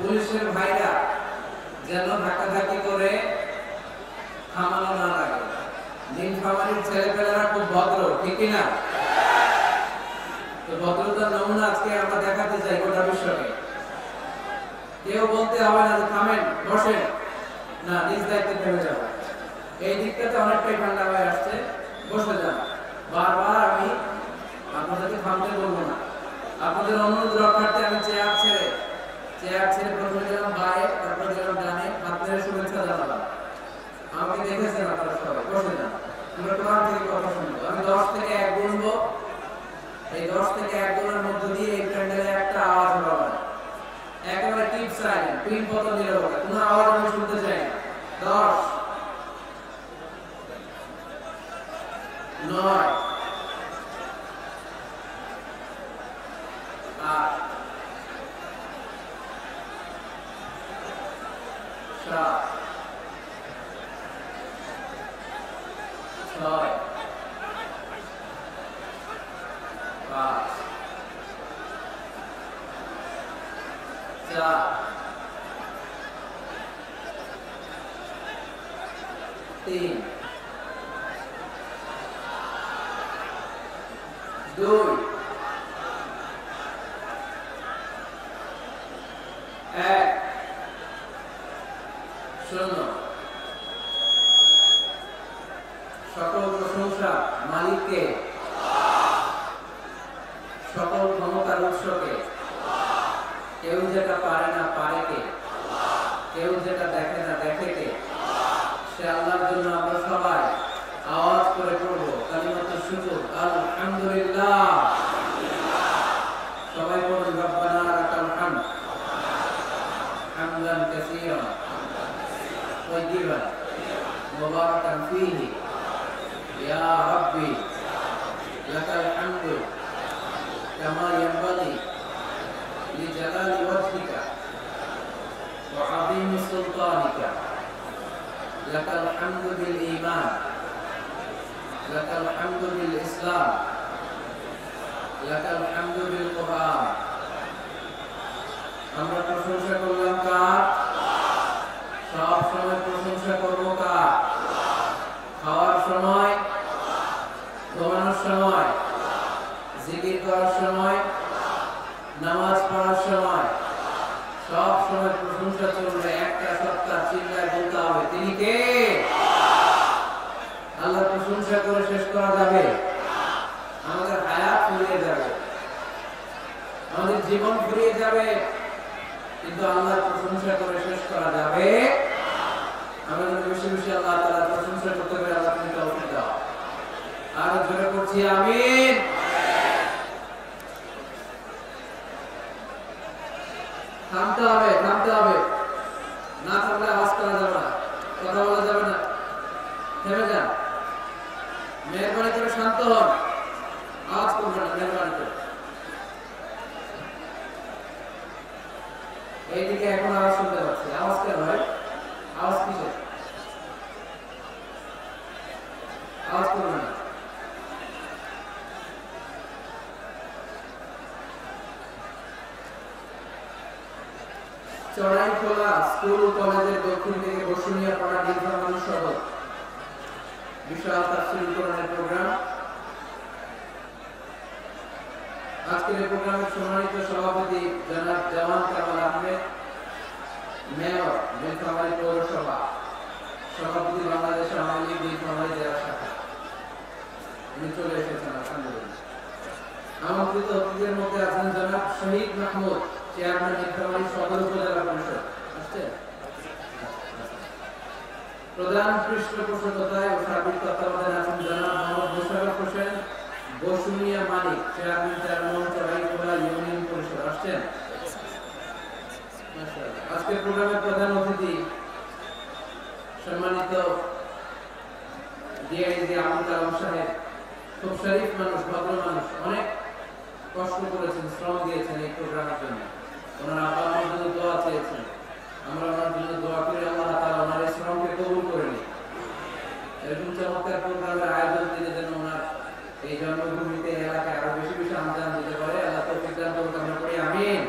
পুলিশের ভাইরা যেন ধাক্কাধাক্কি করে থামানো না লাগে। নীলফামারীর ছেলেপেলেরা খুব ভদ্র, ঠিক না? তো ভদ্রতার নমুনা আজকে আমরা দেখাতে চাই গোটা বিশ্বকে। কেউ বলতে হবে না থামেন বসেন, না নিজ দায়িত্বে থেমে যাবে। এই দিকটাতে অনেকটাই ঠান্ডা হয়ে আসছে, বসে যান। বারবার আমি আপনাদেরকে থামতে বলবো না, আপনাদের অনুরোধ রক্ষার্থে আমি চেয়ার ছেড়ে নয় আজকের প্রোগ্রামের প্রধান অতিথি सम्मानित ডিআইজি আবুল কালাম সাহেব খুব শরীফ মানুষ, ভদ্র মানুষ, অনেক কষ্ট করেছেন, শ্রম দিয়েছেন এই প্রোগ্রামের জন্য। ওনার আব্বা আমার জন্য দোয়া চেয়েছেন, আমরা ওনার জন্য দোয়া করে আল্লাহ তাআলা ওনার এই শ্রমকে কবুল করে নিই। এরকম চমৎকার প্রোগ্রামের আয়োজন তিনি যেন ওনার এই জন্মভূমিতে এলাকায় আরো বেশি বেশি আমদান দিতে পারে, আল্লাহ তৌফিক দান করি। আমিন।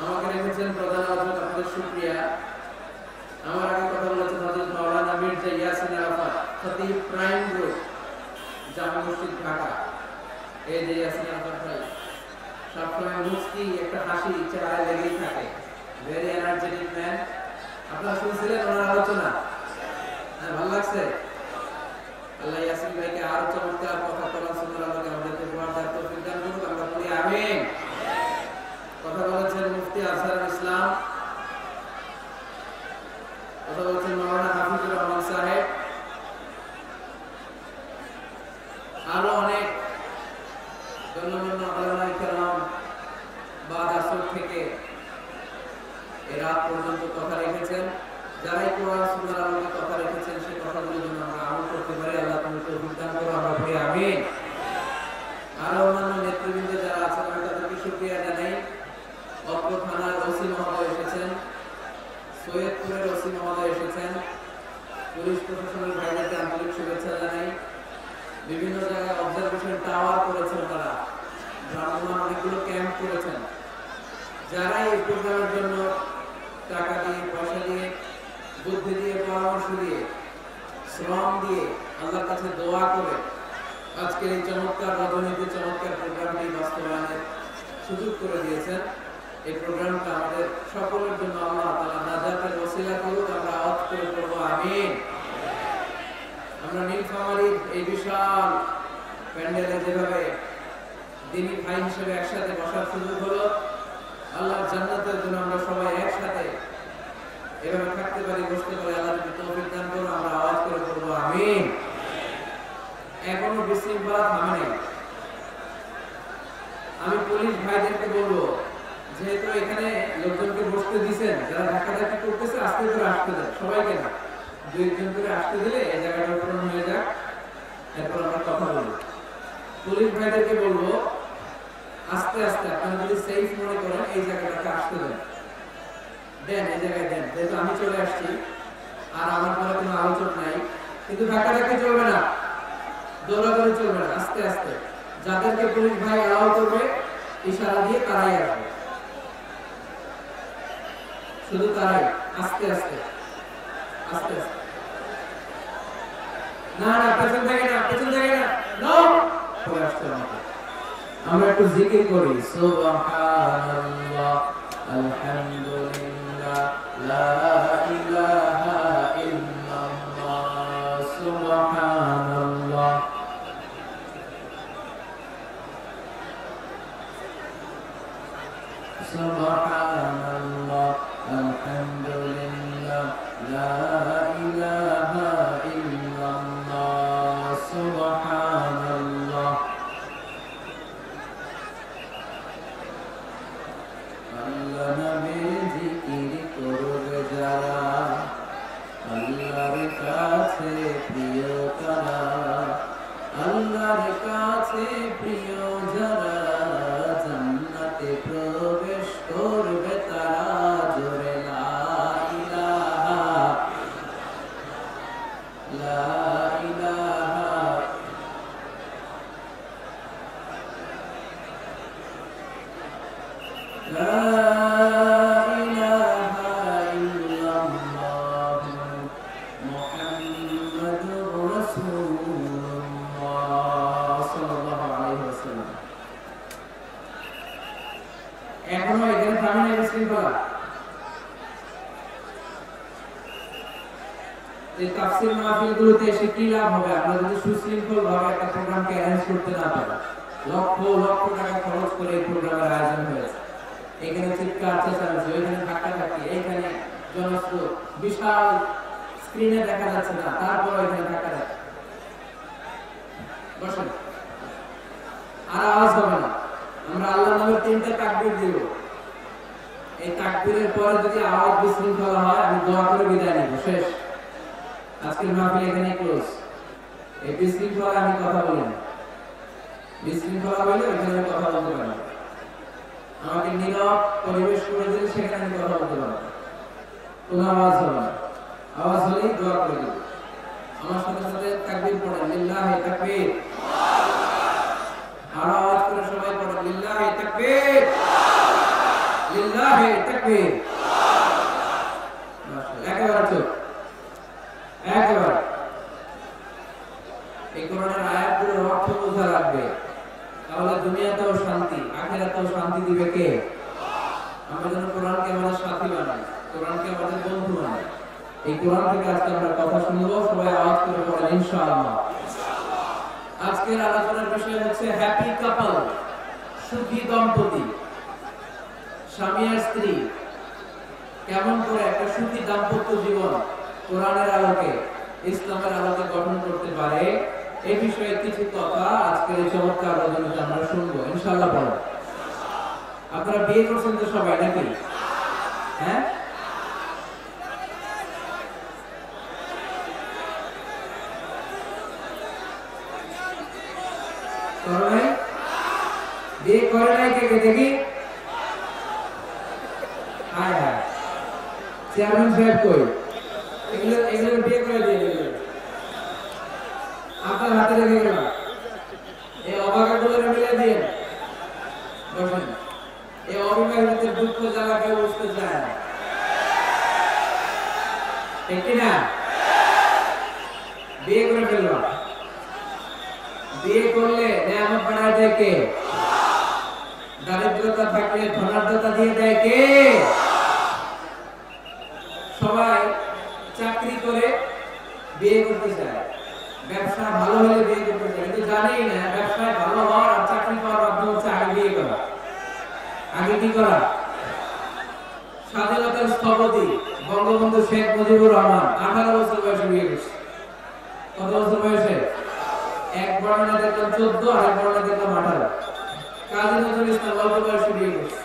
আমাকে রেখেছেন প্রধান আলোচক, আপনাদের শুকরিয়া। আমার আগে কথা বলেছেন হযরত মাওলানা মির্জা ইয়াসিন আরাফাত, খতিব প্রাইম গ্রুপ, জামে মসজিদ ঢাকা। এই যে ইয়াসিন আরাফাত ভাই সবসময় মুস্কি একটা হাসি চেহারায় লেগেই থাকে, ভেরি এনার্জেটিক ম্যান। আপনারা শুনছিলেন ওনার আলোচনা, হ্যাঁ ভালো লাগছে। আল্লাহ ইয়াসিন ভাইকে আরো চমৎকার কথা বলার সুন্দর আমাকে আমাদেরকে বলার দায়িত্ব বিজ্ঞান করুক, আমরা বলি আমিন। কথা বলেছেন মুফতি আজহারুল ইসলাম, কথা বলেছেন মাওলানা হাফিজুর রহমান সাহেব, আরো অনেক গণ্যমান্য আলেমায়ে কেরাম বা আসর থেকে এ রাত পর্যন্ত কথা রেখেছেন। যারাই কোরআন সুন্নাহর আলোকে কথা রেখেছেন সেই কথাগুলোর জন্য আমরা আমল করতে পারি, আল্লাহ তুমি তো বিধান করো, আমরা বলি আমিন। আরো অন্যান্য নেতৃবৃন্দ যারা আছেন আমি তাদেরকে শুকরিয়া জানাই। অত্র থানার ওসি মহোদয় এসেছেন, সৈয়দপুরের ওসি মহোদয় এসেছেন, পুলিশ প্রশাসনের ভাইদেরকে আন্তরিক শুভেচ্ছা জানাই। বিভিন্ন জায়গায় অবজারভেশন টাওয়ার করেছেন তারা, ভ্রাম্যমান অনেকগুলো ক্যাম্প করেছেন। যারা এই প্রোগ্রামের জন্য টাকা দিয়ে, পয়সা দিয়ে, বুদ্ধি দিয়ে, পরামর্শ দিয়ে, শ্রম দিয়ে, আল্লাহর কাছে দোয়া করে আজকের এই চমৎকার রাজনীতি চমৎকার প্রোগ্রামটি বাস্তবায়নের সুযোগ করে দিয়েছেন, এই প্রোগ্রামটা আমাদের সকলের জন্য আল্লাহ তাআলা নাজাতের ওসিলা করুক, আমরা আওয়াজ করে পড়ব আমিন। আমরা নীলফামারীর এই বিশাল প্যান্ডেলে যেভাবে দিনী ভাই হিসেবে একসাথে বসার সুযোগ হলো, আল্লাহর জান্নাতের জন্য আমরা সবাই একসাথে এভাবে থাকতে পারি, বসতে পারি, আল্লাহ তুমি তৌফিক দান করো, আমরা আওয়াজ করে পড়ব আমিন। এখনো বিশৃঙ্খলা থামে নাই। আমি পুলিশ ভাইদেরকে বলবো, যেহেতু এখানে লোকজনকে বসতে দিচ্ছেন, যারা ধাক্কাধাক্কি করতেছে আস্তে করে আসতে দেন, সবাইকে না, দুই একজন করে আসতে দিলে এই জায়গাটা পূরণ হয়ে যাক, এরপর আমরা কথা বলবো। পুলিশ ভাইদেরকে বলবো আস্তে আস্তে, আপনারা যদি সেফ মনে করেন এই জায়গাটাকে আসতে দেন, দেন এই জায়গায় দেন। যেহেতু আমি চলে আসছি আর আমার পরে কোনো আলোচনা নাই, কিন্তু ধাক্কাধাক্কি চলবে না, দৌড়াদৌড়ি চলবে না, আস্তে আস্তে যাদেরকে পুলিশ ভাই এলাও করবে ইশারা দিয়ে তারাই আসবে, শুধু তারাই, আস্তে আস্তে আস্তে আস্তে। না না, পেছন থেকে না, পেছন থেকে না, নো পরে আসতে হবে। আমরা একটু জিকির করি, সুবহানাল্লাহ আলহামদুলিল্লাহ লা ইলাহা ইল্লাল্লাহ সুবহানাল্লাহ। সুবহানাল্লাহ আলহামদুলিল্লাহ লা ইলাহা ইল্লাল্লাহ সুবহানাল্লাহ। আল্লাহ নামের জিকির করবে যারা, আল্লাহর কাছে প্রিয় তারা, আল্লাহর কাছে প্রিয় যারা জান্নাতে প্রবেশ করবে তারা। তাফসীর মাহফিলগুলোতে এসে কি লাভ হবে আমরা যদি সুশৃঙ্খলভাবে একটা প্রোগ্রামকে অ্যারেঞ্জ করতে না পারি? লক্ষ লক্ষ টাকা খরচ করে এই প্রোগ্রামের আয়োজন হয়েছে, এখানে চিৎকার চেঁচামেচি, ওইখানে ধাক্কাধাক্কি, এইখানে জনস্রোত, বিশাল স্ক্রিনে দেখা যাচ্ছে না, তারপর ওইখানে ধাক্কাধাক্কি, বসেন আর আওয়াজ হবে না। আমরা আল্লাহর নামে তিনটা তাকবীর দিব, এই তাকবীরের পরে যদি আওয়াজ বিশৃঙ্খলা হয় আমি দোয়া করে বিদায় নেব। শেষ আজকের মাহফিল এখানেই ক্লোজ। এই বিশৃঙ্খলা আমি কথা বলি না, বিশৃঙ্খলা বলে ওইখানে কথা বলতে পারি, আমাকে নীরব পরিবেশ করে দিলে সেখানে কথা বলতে পারি, কোনো আওয়াজ হবে না। আওয়াজ হলেই দোয়া করে দেব। আমার সাথে সাথে তাকবীর পড়েন, লিল্লাহি তাকবীর। আর আওয়াজ করে সবাই পড়েন, লিল্লাহি তাকবীর, লিল্লাহি তাকবীর। একেবারে চোখ একেবারে এই কোরআনের আয়াতগুলোর অর্থ বোঝা লাগবে, তাহলে দুনিয়াতেও শান্তি আখিরাতেও শান্তি দিবে কে? আমরা যেন কোরআনকে আমাদের সাথী বানাই, কোরআনকে আমাদের বন্ধু বানাই। এই কোরআন থেকে আজকে আমরা কথা শুনবো, সবাই আওয়াজ করে পড়েন ইনশাআল্লাহ। আজকের আলোচনার বিষয় হচ্ছে হ্যাপি কাপল, সুখী দম্পতি। স্বামী আর স্ত্রী কেমন করে একটা সুখী দাম্পত্য জীবন কোরআনের আলোকে ইসলামের আলোকে গঠন করতে পারে, এই বিষয়ে কিছু কথা আজকের এই চমৎকার আলোচনাতে আমরা শুনবো ইনশাআল্লাহ। পড়ো, আপনারা বিয়ে করছেন তো সবাই নাকি? হ্যাঁ, বিয়ে করে নাই কে কে দেখি? হ্যাঁ হ্যাঁ, চেয়ারম্যান সাহেব কই? এগুলো বিয়ে করে দিয়ে আপনার হাতে রেখে গেলাম, এই অবাকাগুলো মিলে দিয়ে বসেন। এই অবিবাহিত দুঃখ জ্বালা কেউ বুঝতে চায় না, ঠিক না? বিয়ে করে ফেললাম, বিয়ে করলে নিয়ামত বানায় দেয় কে? দারিদ্রতা থাকলে ধনাঢ্যতা দিয়ে দেয় কে? সবাই চাকরি করে বিয়ে করতে চায়, ব্যবসা ভালো হলে বিয়ে করতে চায়, কিন্তু জানেই না ব্যবসায় ভালো হওয়ার আর চাকরি পাওয়ার মাধ্যম হচ্ছে আগে বিয়ে করা। আগে কি করা? স্বাধীনতার স্থপতি বঙ্গবন্ধু শেখ মুজিবুর রহমান 18 বছর বয়সে বিয়ে করছে। কত বছর বয়সে? এক বর্ণনা দেখলাম 14, আর এক বর্ণনা দেখলাম 18। কাজী নজরুল ইসলাম অল্প বয়সে বিয়ে করছে।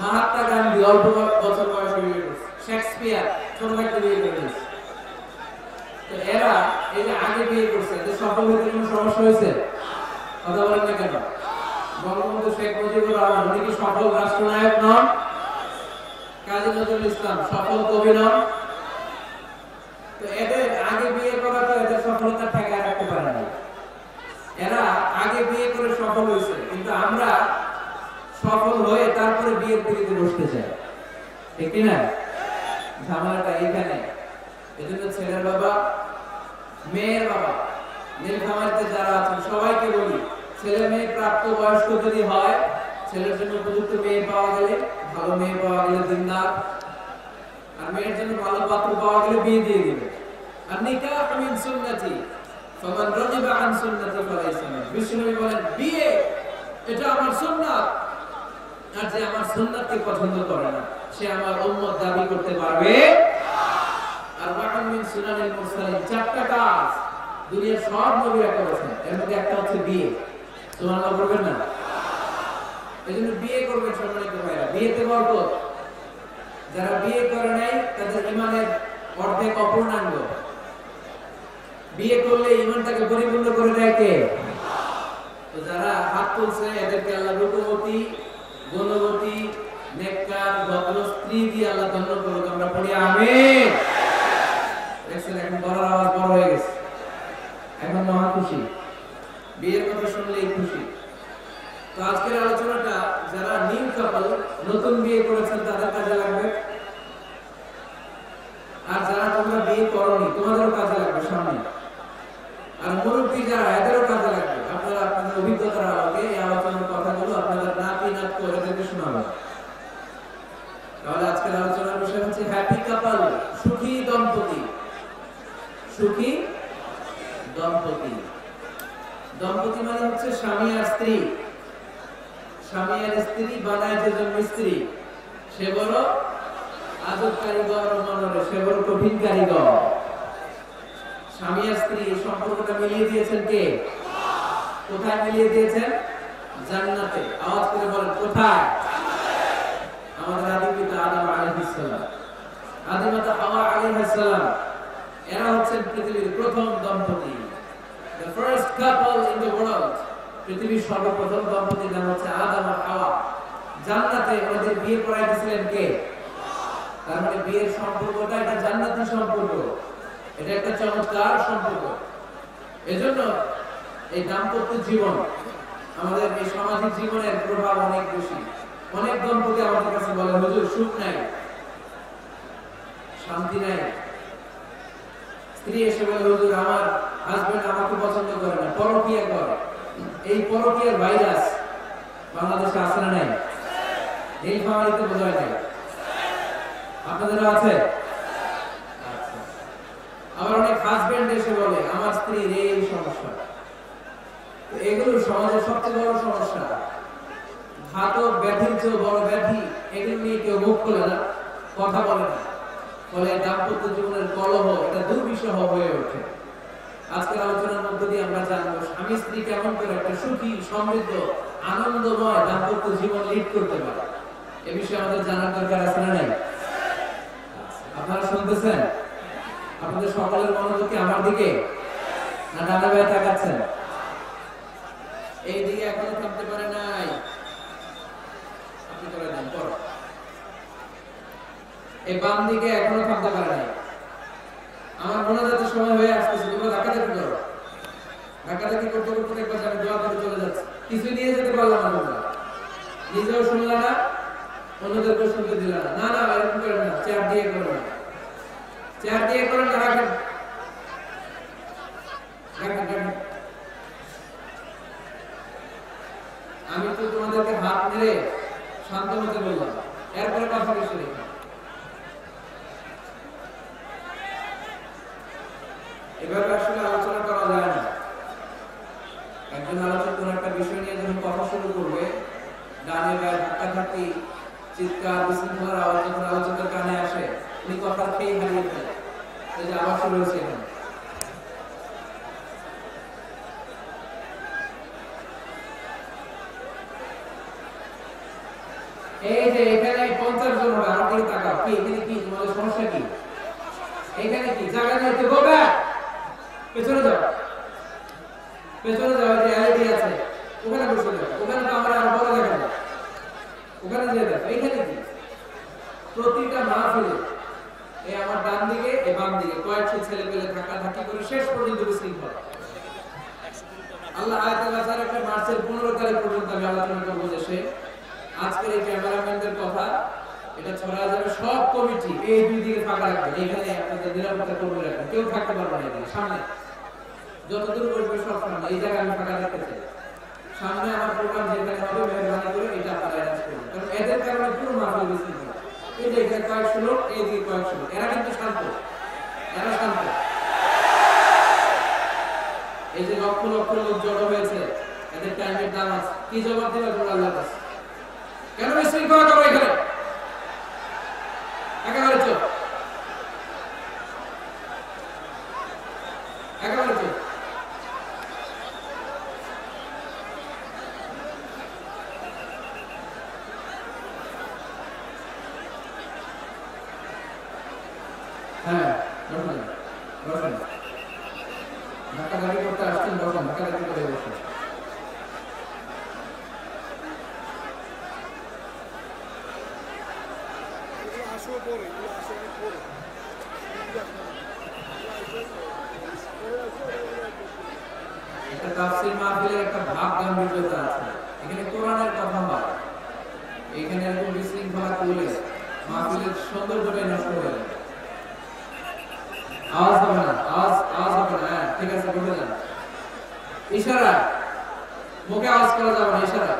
মহাত্মা গান্ধী অল্প বছর বয়সে বিয়ে করছে। শেক্সপিয়ার ছোট থাকতে বিয়ে করেছে। তো এরা এই যে আগে বিয়ে করছে, যে সফল হতে কোনো সমস্যা হয়েছে? কথা বলেন না কেন? বঙ্গবন্ধু শেখ মুজিবুর রহমান উনি কি সফল রাষ্ট্রনায়ক নন? কাজী নজরুল ইসলাম সফল কবি নন? তো এদের আগে বিয়ে করা তো এদের সফলতা ঠেকায় রাখতে পারে না। এরা আগে বিয়ে করে সফল হয়েছে, কিন্তু আমরা সফল হয়ে তারপরে বিয়ের পিড়িতে বসতে চাই, ঠিক কিনা? ঝামেলাটা এখানে। এজন্য ছেলের বাবা, মেয়ের বাবা, নীলফামারীতে যারা আছেন সবাইকে বলি, ছেলে মেয়ে প্রাপ্ত বয়স্ক যদি হয়, ছেলের জন্য উপযুক্ত মেয়ে পাওয়া গেলে, ভালো মেয়ে পাওয়া গেলে জিন্নাত, আর মেয়ের জন্য ভালো পাত্র পাওয়া গেলে বিয়ে দিয়ে দিবে। আর নিকাহ মিন সুন্নতি ফামান রাগিবা আন সুন্নতি ফালাইসা মিন। বিষ্ণুবি বলেন বিয়ে এটা আমার সুন্নাত, আর যে আমার সুন্নাতকে পছন্দ করে না সে আমার উম্মত দাবি করতে পারবে না। আর ওয়াকান মিন সুনানিল মুরসালিন, চারটা কাজ দুনিয়ার সব নবীরা করেছেন, এর মধ্যে একটা হচ্ছে বিয়ে। সুবহানাল্লাহ বলবেন না? এজন্য বিয়ে করবে সম্মানিত ভাইরা, বিয়েতে বরকত। যারা বিয়ে করে নাই তাদের ইমানের অর্ধেক অপূর্ণাঙ্গ। বিয়ে করলে ইমানটাকে পরিপূর্ণ করে দেয় কে? তো যারা হাত তুলছে এদেরকে আল্লাহ রূপবতী, গুণবতী, নেককার, ভদ্র স্ত্রী দিয়ে আল্লাহ ধন্য করুক। আমরা পড়ি আমিন। দেখছেন এখন বলার আওয়াজ বড় হয়ে গেছে, এখন মহা খুশি, বিয়ের কথা শুনলেই খুশি। তো আজকের আলোচনাটা যারা নিউ কাপল, নতুন বিয়ে করেছেন তাদের কাজে লাগবে, আর যারা তোমরা বিয়ে করোনি তোমাদেরও কাজে লাগবে সামনে, আর মুরব্বী যারা এদেরও কাজে লাগবে। আপনারা আপনাদের অভিজ্ঞতার আলোকে এই আলোচনার কথাগুলো আপনারা নাতি নাত করে দেখে শোনাবেন। তাহলে আজকের আলোচনার বিষয় হচ্ছে হ্যাপি কাপল, সুখী দম্পতি। সুখী দম্পতি, দম্পতি মানে হচ্ছে স্বামী আর স্ত্রী। স্বামী আর স্ত্রী বানায় যে জন্য স্ত্রী, সে বড় আজব কারিগর, মনরে সে বড় কঠিন কারিগর। স্বামী আর স্ত্রী সম্পর্কটা মিলিয়ে দিয়েছেন কে? কোথায় মিলিয়ে দিয়েছেন? জান্নাতে। আওয়াজ করে বলেন কোথায়? আমাদের আদি পিতা আদম আলাইহিস সালাম। আদমত হাওয়া আলাইহিস সালাম এরা হচ্ছেন পৃথিবীর প্রথম দম্পতি, the first couple in the world. পৃথিবীর সর্বপ্রথম দম্পতির নাম হচ্ছে আদম আর হাওয়া। জান্নাতে ওদের বিয়ে করায় দিয়েছিলেন কে? তার মানে বিয়ের সম্পর্কটা এটা জান্নাতের সম্পর্ক, এটা একটা চমৎকার সম্পর্ক। এজন্য এই দাম্পত্য জীবন আমাদের এই সামাজিক জীবনের প্রভাব অনেক বেশি। অনেক দম্পতি আমাদের কাছে বলে, হুজুর সুখ নাই, শান্তি নাই। স্ত্রী এসে বলে, হুজুর আমার হাজবেন্ড আমাকে পছন্দ করে না, পরকিয়া করে। এই পরকিয়ার ভাইরাস বাংলাদেশে আছে না নাই? এই খামারিতে বোঝায় নাই, আপনাদেরও আছে। আবার অনেক হাজবেন্ড এসে বলে আমার স্ত্রীর এই সমস্যা। এগুলো সমাজের সবচেয়ে বড় সমস্যা, ঘাতক ব্যাধির চেয়ে বড় ব্যাধি। এগুলো নিয়ে কেউ মুখ খোলে না, কথা বলে না, ফলে দাম্পত্য জীবনের কলহ এটা দুর্বিষহ হয়ে ওঠে। আজকের আলোচনার মধ্য দিয়ে আমরা জানবো স্বামী স্ত্রী কেমন করে একটা সুখী, সমৃদ্ধ, আনন্দময় দাম্পত্য জীবন লিড করতে পারে। এ বিষয়ে আমাদের জানার দরকার আছে না নাই? আপনারা শুনতেছেন? আপনাদের সকলের মনোযোগ কি আমার দিকে না ডানা ভাই তাকাচ্ছেন? এই দিকে এখনো থাকতে পারে নাই। এই বাম দিকে এখনো থাকতে পারে নাই। আমার মনে যাতে সময় হয়ে আসতেছে, তোমরা ধাক্কাধাকি করো। ধাক্কাধাকি করতে করতে দেখবা আমি দোয়া করে চলে যাচ্ছি, কিছু নিয়ে যেতে পারলাম না। তোমরা নিজেও শুনলা না, অন্যদেরকেও শুনতে দিলা না। না না, এরকম করে না, চেয়ার দিয়ে করো না, চেয়ার দিয়ে করো না, রাখেন রাখেন। আমি তো তোমাদেরকে হাত মেরে শান্ত হতে বললাম, এরপরে কথা কিছু নেই। এভাবে আসলে আলোচনা করা যায় না। একজন আলোচক কোন একটা বিষয় নিয়ে যখন কথা শুরু করবে, ডানে বাঁয়ে ধাক্কাধাক্কি, চিৎকার, বিশৃঙ্খলার আওয়াজ যখন আলোচকের কানে আসে, উনি কথা খেয়ে হারিয়ে ফেলে। এই যে আওয়াজ শুরু হয়েছে, এখানে এই যে এখানে 50 জন হবে। আমার দিকে তাকাও, কি এখানে কি তোমাদের সমস্যা? কি এখানে কি জায়গা নেই? তো গোবা পেছনে যাও, পেছনে যাও, যে আইডি আছে ওখানে বসে যাও। ওখানে তো আমরা আর বড় দেখা না, ওখানে যেয়ে দেখো। এইখানে কি প্রতিটা মাহফিলে এই আমার ডান দিকে এ বাম দিকে কয়েকশো ছেলে পেলে ধাক্কা ধাক্কি করে শেষ পর্যন্ত বিশৃঙ্খল। আল্লাহ আয়াতে বাঁচার একটা মার্চের 15 তারিখ পর্যন্ত আমি আলোচনাটা বুঝেছি। আজকের এই ক্যামেরাম্যানদের কথা এটা ছড়া যাবে সব কমিটি। এই দুই দিকে ফাঁকা রাখবেন, এখানে আপনাদের নিরাপত্তা কর্মী রাখবেন, কেউ থাকতে পারবে না। এখানে সামনে যতদূর বসবে সব সামনে, এই জায়গায় আমি ফাঁকা রাখতে চাই। সামনে আমার প্রোগ্রাম যেখানে হবে মেহরবানি করে এটা আপনারা অ্যারেঞ্জ করবেন, কারণ এদের কারণে পুরো মাহফিল বিশৃঙ্খল। এই যে এখানে কয়েকশো লোক, এই দিকে কয়েকশো লোক, এরা কিন্তু শান্ত, এরা শান্ত। এই যে লক্ষ লক্ষ লোক জড়ো হয়েছে, এদের টাইমের দাম আছে। কি জবাব দেবে তোমরা আল্লাহর কাছে? কেন বিশৃঙ্খলা করো? এখানে একেবারে চোখ, একেবারে চোখ। হ্যাঁ বসেন, বসেন, ধাক্কাধাকি করতে আসছেন, বসেন, ধাক্কাধাকি করে বসেন। ইশারা, মুখে আওয়াজ করা যাবে না, ইশারা।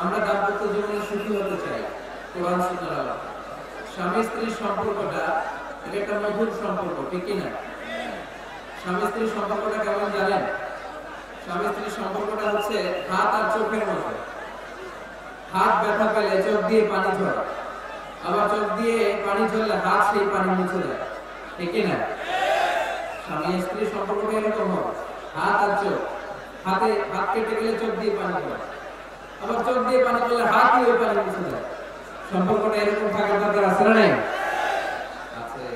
আমরা দাম্পত্য জীবনে সুখী হতে চাই। স্বামী স্ত্রীর সম্পর্কটা এটা একটা মধুর সম্পর্ক, ঠিক কিনা? স্বামী স্ত্রীর সম্পর্কটা কেমন জানেন? স্বামী স্ত্রীর সম্পর্কটা হচ্ছে হাত আর চোখের মতো। হাত ব্যথা পেলে চোখ দিয়ে পানি ঝরে, আবার চোখ দিয়ে পানি ঝরলে হাত সেই পানি মুছে দেয়, ঠিক কিনা? স্বামী স্ত্রীর সম্পর্কটা এরকম হয়, হাত আর চোখ। हाथे हाथ केटे गले चोख दिए पानी पड़े अब चोख दिए पानी पड़े हाथ ही हो पानी मिसे जाए सम्पर्कটা এরকম থাকা দরকার আছে না নাই আছে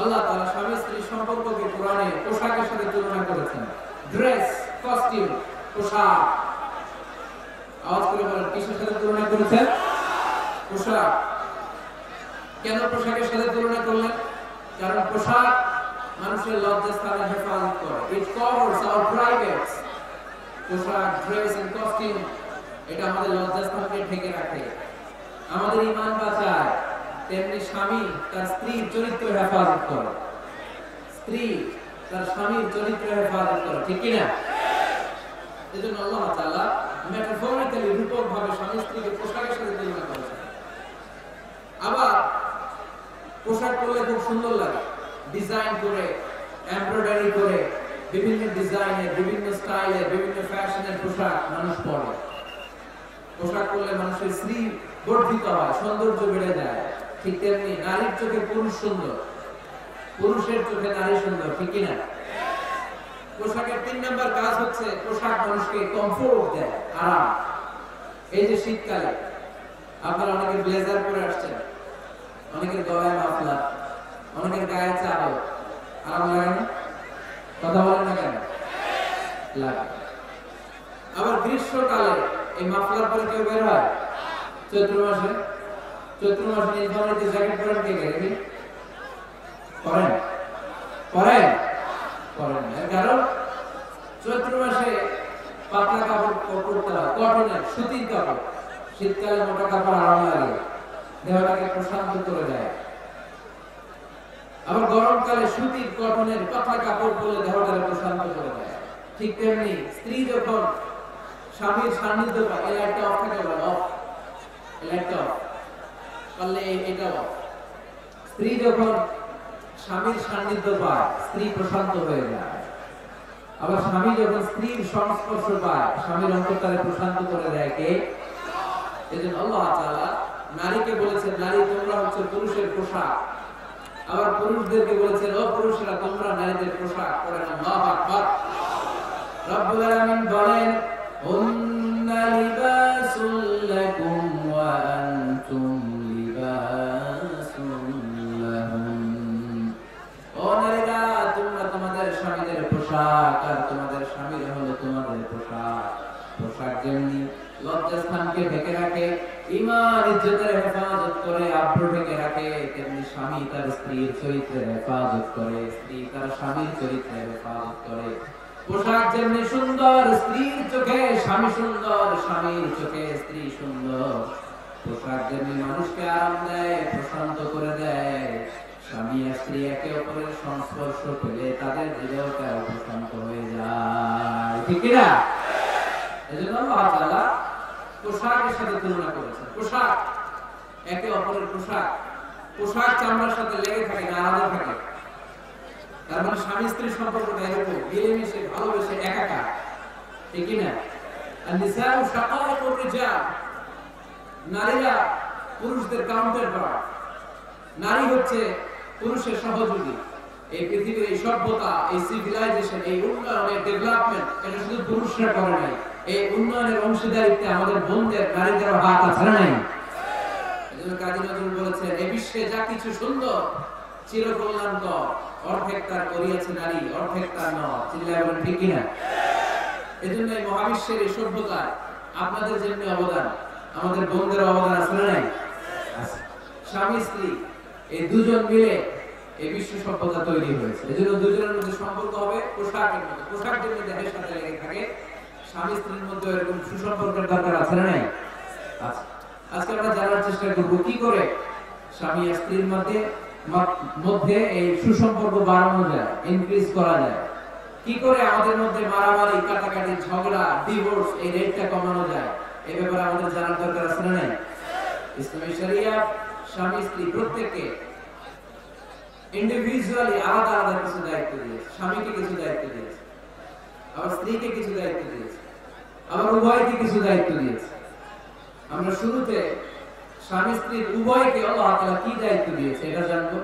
আল্লাহ তাআলা স্বামী স্ত্রী সম্পর্ককে কোরআনে পোশাকের সাথে তুলনা করেছেন ড্রেস কস্টিউম পোশাক আওয়াজ করে বলেন কিসের সাথে তুলনা করেছেন পোশাক কেন পোশাকের সাথে তুলনা করলেন কারণ পোশাক মানুষের লজ্জাস্থানের হেফাজত করে ইট কভারস আওয়ার প্রাইভেটস পোশাক ড্রেস এন্ড কস্টিউম এটা আমাদের লজ্জাস্থানকে ঢেকে রাখে আমাদের ঈমান বাঁচায় তেমনি স্বামী তার স্ত্রীর চরিত্র হেফাজত করে স্ত্রী তার স্বামীর চরিত্র হেফাজত করে ঠিক কি না এজন্য আল্লাহ তাআলা মেটাফরিক্যালি রূপকভাবে স্বামী স্ত্রীকে পোশাকের সাথে তুলনা করেছেন আবার পোশাক পরলে খুব সুন্দর লাগে ডিজাইন করে এমব্রয়ডারি করে বিভিন্ন ডিজাইনে বিভিন্ন স্টাইলে বিভিন্ন ফ্যাশনের পোশাক মানুষ পরে পোশাক পরলে মানুষের স্ত্রী গর্বিত হয় সৌন্দর্য বেড়ে যায় ঠিক তেমনি নারীর চোখে পুরুষ সুন্দর পুরুষের চোখে নারী সুন্দর ঠিক কি না পোশাকের ৩ নম্বর কাজ হচ্ছে পোশাক মানুষকে কমফোর্ট দেয় আরাম এই যে শীতকালে আপনারা অনেকে ব্লেজার পরে আসছেন অনেকের গলায় মাফলার অনেকের গায়ে চাদর আরাম লাগে না কথা বলেন না কেন লাগে আবার গ্রীষ্মকালে এই মাফলার পরে কেউ বের হয় চৈত্র মাসে নির্বাণীতে জ্যাকেট পরেন কে কে পরেন পরেন পরেন কারণ চৈত্র মাসে পাতলা কাপড় পরতে হয় কটনের সুতির কাপড় শীতকালে মোটা কাপড় আরাম লাগে দেহটাকে প্রশান্ত করে দেয় আবার গরমকালে সুতির কটনের পাতলা কাপড় পরে দেহটাকে প্রশান্ত করে দেয় ঠিক তেমনি স্ত্রী যখন স্বামীর সান্নিধ্য পায় এই একটা অফ থাকে অফ স্ত্রী যখন স্বামীর সান্নিধ্য পায় স্ত্রী প্রশান্ত হয়ে যায় আবার স্বামী যখন স্ত্রীর সংস্পর্শ পায় স্বামীর অন্তরটাকে প্রশান্ত করে দেয় কে এজন্য আল্লাহ তাআলা নারীকে বলেছেন নারী তোমরা হচ্ছে পুরুষের পোশাক আবার পুরুষদেরকে বলেছেন ও পুরুষরা তোমরা নারীদের পোশাক পরে নাও আল্লাহু আকবার রব্বুল আলামিন বলেন হুন্না লিবাসুল লাকুম وأنتم لباس لهم أولئك تمادر شامير بوشاك تمادر شامير هلو تمادر بوشاك بوشاك جمني লজ্জাস্থান কে ঢেকে রাখে ঈমান ইজ্জতের হেফাজত করে আব্রু ঢেকে রাখে তেমনি স্বামী তার স্ত্রীর চরিত্রের হেফাজত করে স্ত্রী তার স্বামীর চরিত্রের হেফাজত করে পোশাক যেমনি সুন্দর স্ত্রীর চোখে স্বামী সুন্দর স্বামীর চোখে স্ত্রী সুন্দর পোশাক যেমনি মানুষকে আরাম দেয় প্রশান্ত করে দেয় স্বামী আর স্ত্রী একে অপরের সংস্পর্শ পেলে তাদের হৃদয়টা প্রশান্ত হয়ে যায় ঠিক কি না এজন্য আল্লাহ তাআলা পোশাকের সাথে তুলনা করেছেন পোশাক একে অপরের পোশাক পোশাক চামড়ার সাথে লেগে থাকে না আলাদা থাকে তার মানে স্বামী স্ত্রীর সম্পর্কটা এরকম মিলেমিশে ভালোবেসে একাকার ঠিক কি না আন-নিসাউ শাকাইকুর রিজাল নারীরা পুরুষদের কাউন্টারপার্ট নারী হচ্ছে পুরুষের সহযোগী এই পৃথিবীর এই সভ্যতা এই সিভিলাইজেশন এই উন্নয়নের ডেভেলপমেন্ট এটা শুধু পুরুষরা করে নাই এই উন্নয়নের অংশীদারিত্বে আমাদের বোনদের নারীদেরও হাত আছে না নাই এজন্য কাজী নজরুল বলেছেন এই বিশ্বে যা কিছু সুন্দর চিরকল্যাণকর অর্ধেক তার করিয়াছে নারী অর্ধেক তার নয় চিল্লায় বলেন ঠিক কিনা এজন্য এই মহাবিশ্বের এই সভ্যতায় আপনাদের যেমনি অবদান আমাদের বন্ধুদের অবদান আছে না নাই আছে স্বামী স্ত্রী এই দুজন মিলে এই বিশ্ব সভ্যতা তৈরি হয়েছে এজন্য দুজনের মধ্যে সম্পর্ক হবে পোশাকের মতো পোশাক যেমনি দেহের সাথে লেগে থাকে স্বামী স্ত্রীর মধ্যে এরকম সুসম্পর্কের দরকার আছে না নাই আছে আজকে আমরা জানার চেষ্টা করব কি করে স্বামী আর স্ত্রীর মধ্যে এই সুসম্পর্ক বাড়ানো যায় ইনক্রিজ করা যায় কি করে আমাদের মধ্যে মারামারি কাটাকাটি ঝগড়া ডিভোর্স এই রেটটা কমানো যায় এই ব্যাপারে আমাদের জানার দরকার আছে না নাই ইসলামী শরিয়া স্বামী স্ত্রী প্রত্যেককে ইন্ডিভিজুয়ালি আলাদা আলাদা কিছু দায়িত্ব দিয়েছে স্বামীকে কিছু দায়িত্ব দিয়েছে আবার স্ত্রীকে কিছু দায়িত্ব দিয়েছে আবার উভয়কে কিছু দায়িত্ব দিয়েছে আমরা শুরুতে স্বামী স্ত্রীর উভয়কে আল্লাহ তাআলা কি দায়িত্ব দিয়েছে এটা জানবো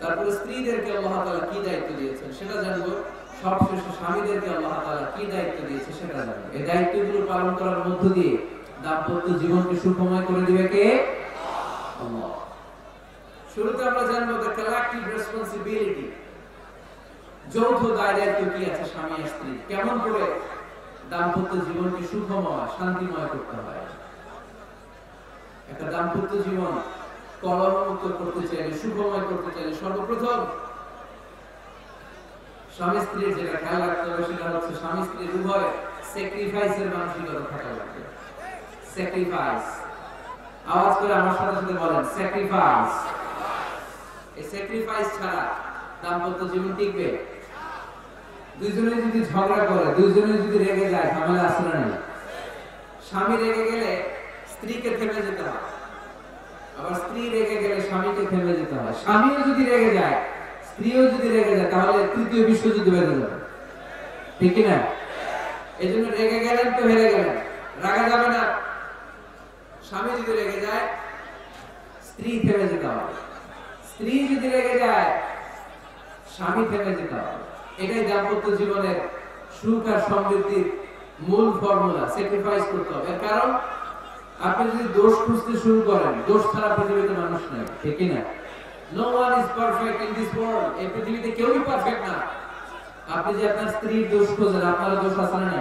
তারপরে স্ত্রীদেরকে আল্লাহ তাআলা কি দায়িত্ব দিয়েছেন সেটা জানবো सब शेषे स्वामी अल्लाह ताआला की दायित्व दिए सेटा जाने दायित्वगुलो पालन करार मध्य दिए दाम्पत्य जीवन के सुखमय करे दिबे के अल्लाह। शुरूते আমরা জানবো দ্য কালেক্টিভ রেসপন্সিবিলিটি, যৌথ দায়িত্ব কি আছে স্বামী স্ত্রী কেমন করে দাম্পত্য জীবনকে সুখময় শান্তিময় করতে হয়। একটা দাম্পত্য জীবন কলহমুক্ত করতে চাইলে সুখময় করতে চাইলে সর্বপ্রথম স্বামী স্ত্রীর যেটা খেয়াল রাখতে হবে সেটা হচ্ছে স্বামী স্ত্রীর উভয় স্যাক্রিফাইসের মানসিকতা থাকা লাগবে। স্যাক্রিফাইস, আওয়াজ করে আমার সাথে সাথে বলেন স্যাক্রিফাইস। এই স্যাক্রিফাইস ছাড়া দাম্পত্য জীবন টিকবে। দুইজনে যদি ঝগড়া করে দুইজনে যদি রেগে যায় ঝামেলা আসে না। স্বামী রেগে গেলে স্ত্রীকে থেমে যেতে হয়, আবার স্ত্রী রেগে গেলে স্বামীকে থেমে যেতে হয়। স্বামীও যদি রেগে যায় স্ত্রীও যদি রেগে যায় তাহলে তৃতীয় বিশ্বযুদ্ধ বেঁধে যাবে, ঠিক না? এই জন্য রেগে গেলেন তো হেরে গেলেন, রাগা যাবে না। স্বামী যদি রেগে যায় স্ত্রী থেমে যেতে হবে, স্ত্রী যদি রেগে যায় স্বামী থেমে যেতে হবে। এটাই দাম্পত্য জীবনের সুখ আর সমৃদ্ধির মূল ফর্মুলা, স্যাক্রিফাইস করতে হবে। কারণ আপনি যদি দোষ খুঁজতে শুরু করেন, দোষ ছাড়া পৃথিবীতে মানুষ নেই, ঠিক না? No one is perfect in this world, এই পৃথিবীতে কেউই পারফেক্ট না। আপনি যে আপনার স্ত্রীর দোষ খোঁজেন আপনার দোষ আছে না,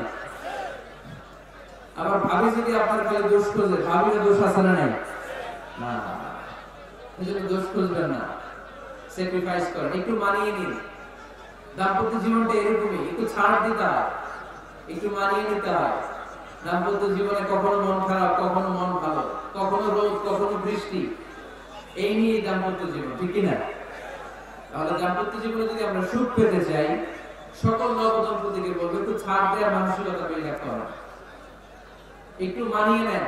আবার ভাবি যদি আপনার খালি দোষ খোঁজে ভাবির দোষ আছে না, না এজন্য দোষ খুঁজবেন না, স্যাক্রিফাইস করেন, একটু মানিয়ে নিন। দাম্পত্য জীবনটা এরকমই, একটু ছাড় দিতে হয়, একটু মানিয়ে নিতে হয়। দাম্পত্য জীবনে কখনো মন খারাপ কখনো মন ভালো, কখনো রোদ কখনো বৃষ্টি, এই নিয়ে দাম্পত্য জীবন, ঠিক কিনা? তাহলে দাম্পত্য জীবনে যদি আমরা সুখ পেতে চাই সকল নবদম্পতিকে বলবো একটু ছাড় দেওয়া মানসিকতা তৈরি করা, একটু মানিয়ে নেন,